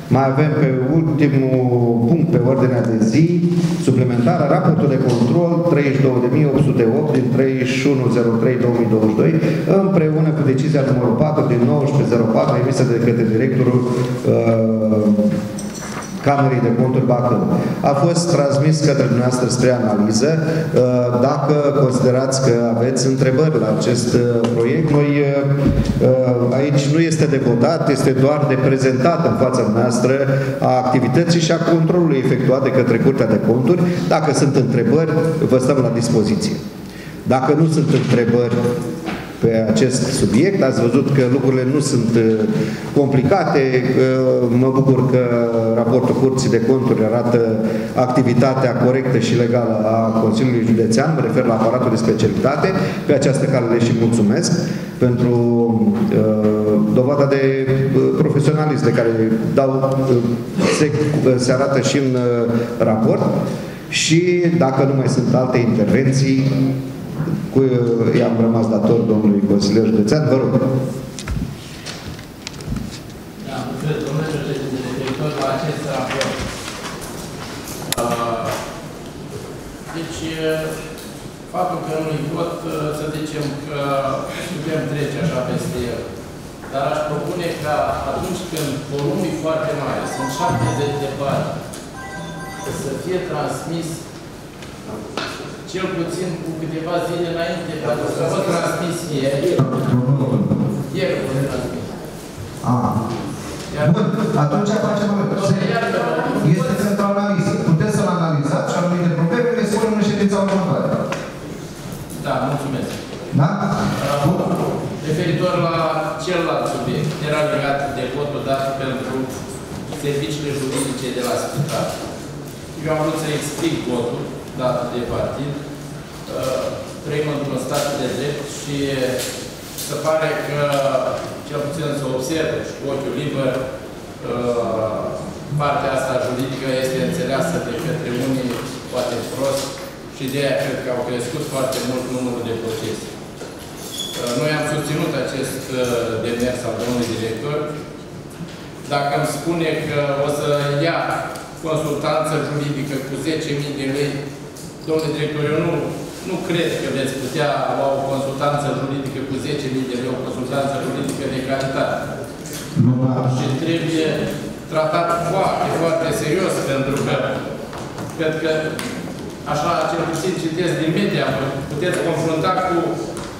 Mai avem pe ultimul punct pe ordinea de zi suplimentară raportul de control treizeci și două mii opt sute opt din treizeci și unu zero trei două mii douăzeci și doi împreună cu decizia numărul patru din nouăsprezece zero patru emisă de către directorul uh, Camerei de Conturi Bacău. A fost transmis către dumneavoastră spre analiză. Dacă considerați că aveți întrebări la acest proiect, noi aici nu este de votat, este doar de prezentat în fața noastră a activității și a controlului efectuat de către Curtea de Conturi. Dacă sunt întrebări, vă stăm la dispoziție. Dacă nu sunt întrebări pe acest subiect, ați văzut că lucrurile nu sunt complicate, mă bucur că raportul Curții de Conturi arată activitatea corectă și legală a Consiliului Județean, mă refer la aparatul de specialitate, pe această cale le și mulțumesc pentru uh, dovada de profesionalism de care dau, se, se arată și în uh, raport și dacă nu mai sunt alte intervenții, cu, i-am rămas dator domnului consilier județean. Vă rog. Da, mulțumesc, domnule președinte, referitor la acest raport. Uh, deci, faptul că nu-i vot, să zicem că putem trece așa peste el. Dar aș propune că atunci când volumul e foarte mare, sunt șaptezeci de bani, să fie transmis cel puțin cu câteva zile înainte, pentru că vă transmis ieri. Ieri vă transmis. Bun, atunci facem o lucrare. Este pentru analiză. Puteți să-l analizați și anumite probleme, le spunem în ședința următoare. Da, mulțumesc. Da? Bun. Referitor la celălalt subiect, era legat de votul dat pentru serviciile juridice de la spital. Eu am vrut să explic votul dat de partid. Trăim într-un stat de drept și se pare că, cel puțin să observă și cu ochiul liber, partea asta juridică este înțeleasă de către unii poate prost și de aia cred că au crescut foarte mult numărul de procese. Noi am susținut acest demers al domnului director. Dacă îmi spune că o să ia consultanță juridică cu zece mii de lei, domnule director, eu nu, nu cred că veți putea lua o consultanță juridică cu zece mii de lei, o consultanță juridică de calitate. Și trebuie tratat foarte, foarte serios, pentru că cred că, așa cel puțin citesc din media, puteți confrunta cu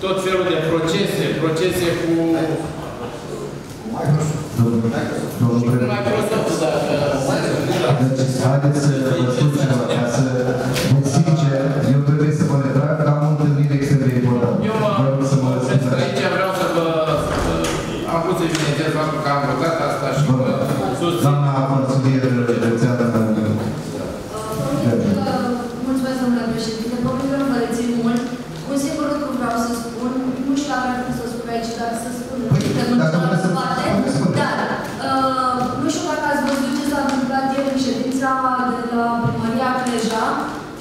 tot felul de procese, procese cu... Domnule, deci, haideți să vă spun ceva, ca să vă sincer, eu trebuie să vă retrag, că am o întâlnire extrem de importantă. Eu mă prezint aici, vreau să vă... Am vrut să evidențiez faptul că am votat asta și vă susțin. Doamna, vă mulțumesc, rețeată. în altă parte, dar uh, nu știu dacă ați văzut ce s-a întâmplat ieri în ședința de la primăria Pleșca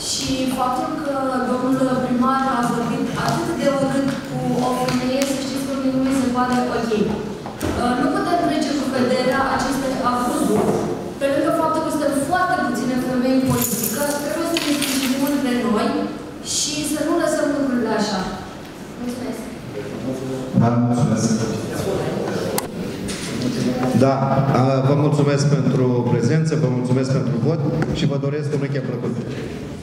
și faptul că domnul primar a vorbit atât de urât cu o femeie, să știți că nu se poate ok. Uh, nu putem trece cu vederea aceste abuzuri, pe lângă faptul că suntem foarte puține femei în politică, trebuie să ne sprijinim între noi și să nu lăsăm lucrurile așa. Mulțumesc! Da, mulțumesc. Da, vă mulțumesc pentru prezență, vă mulțumesc pentru vot și vă doresc un weekend plăcut.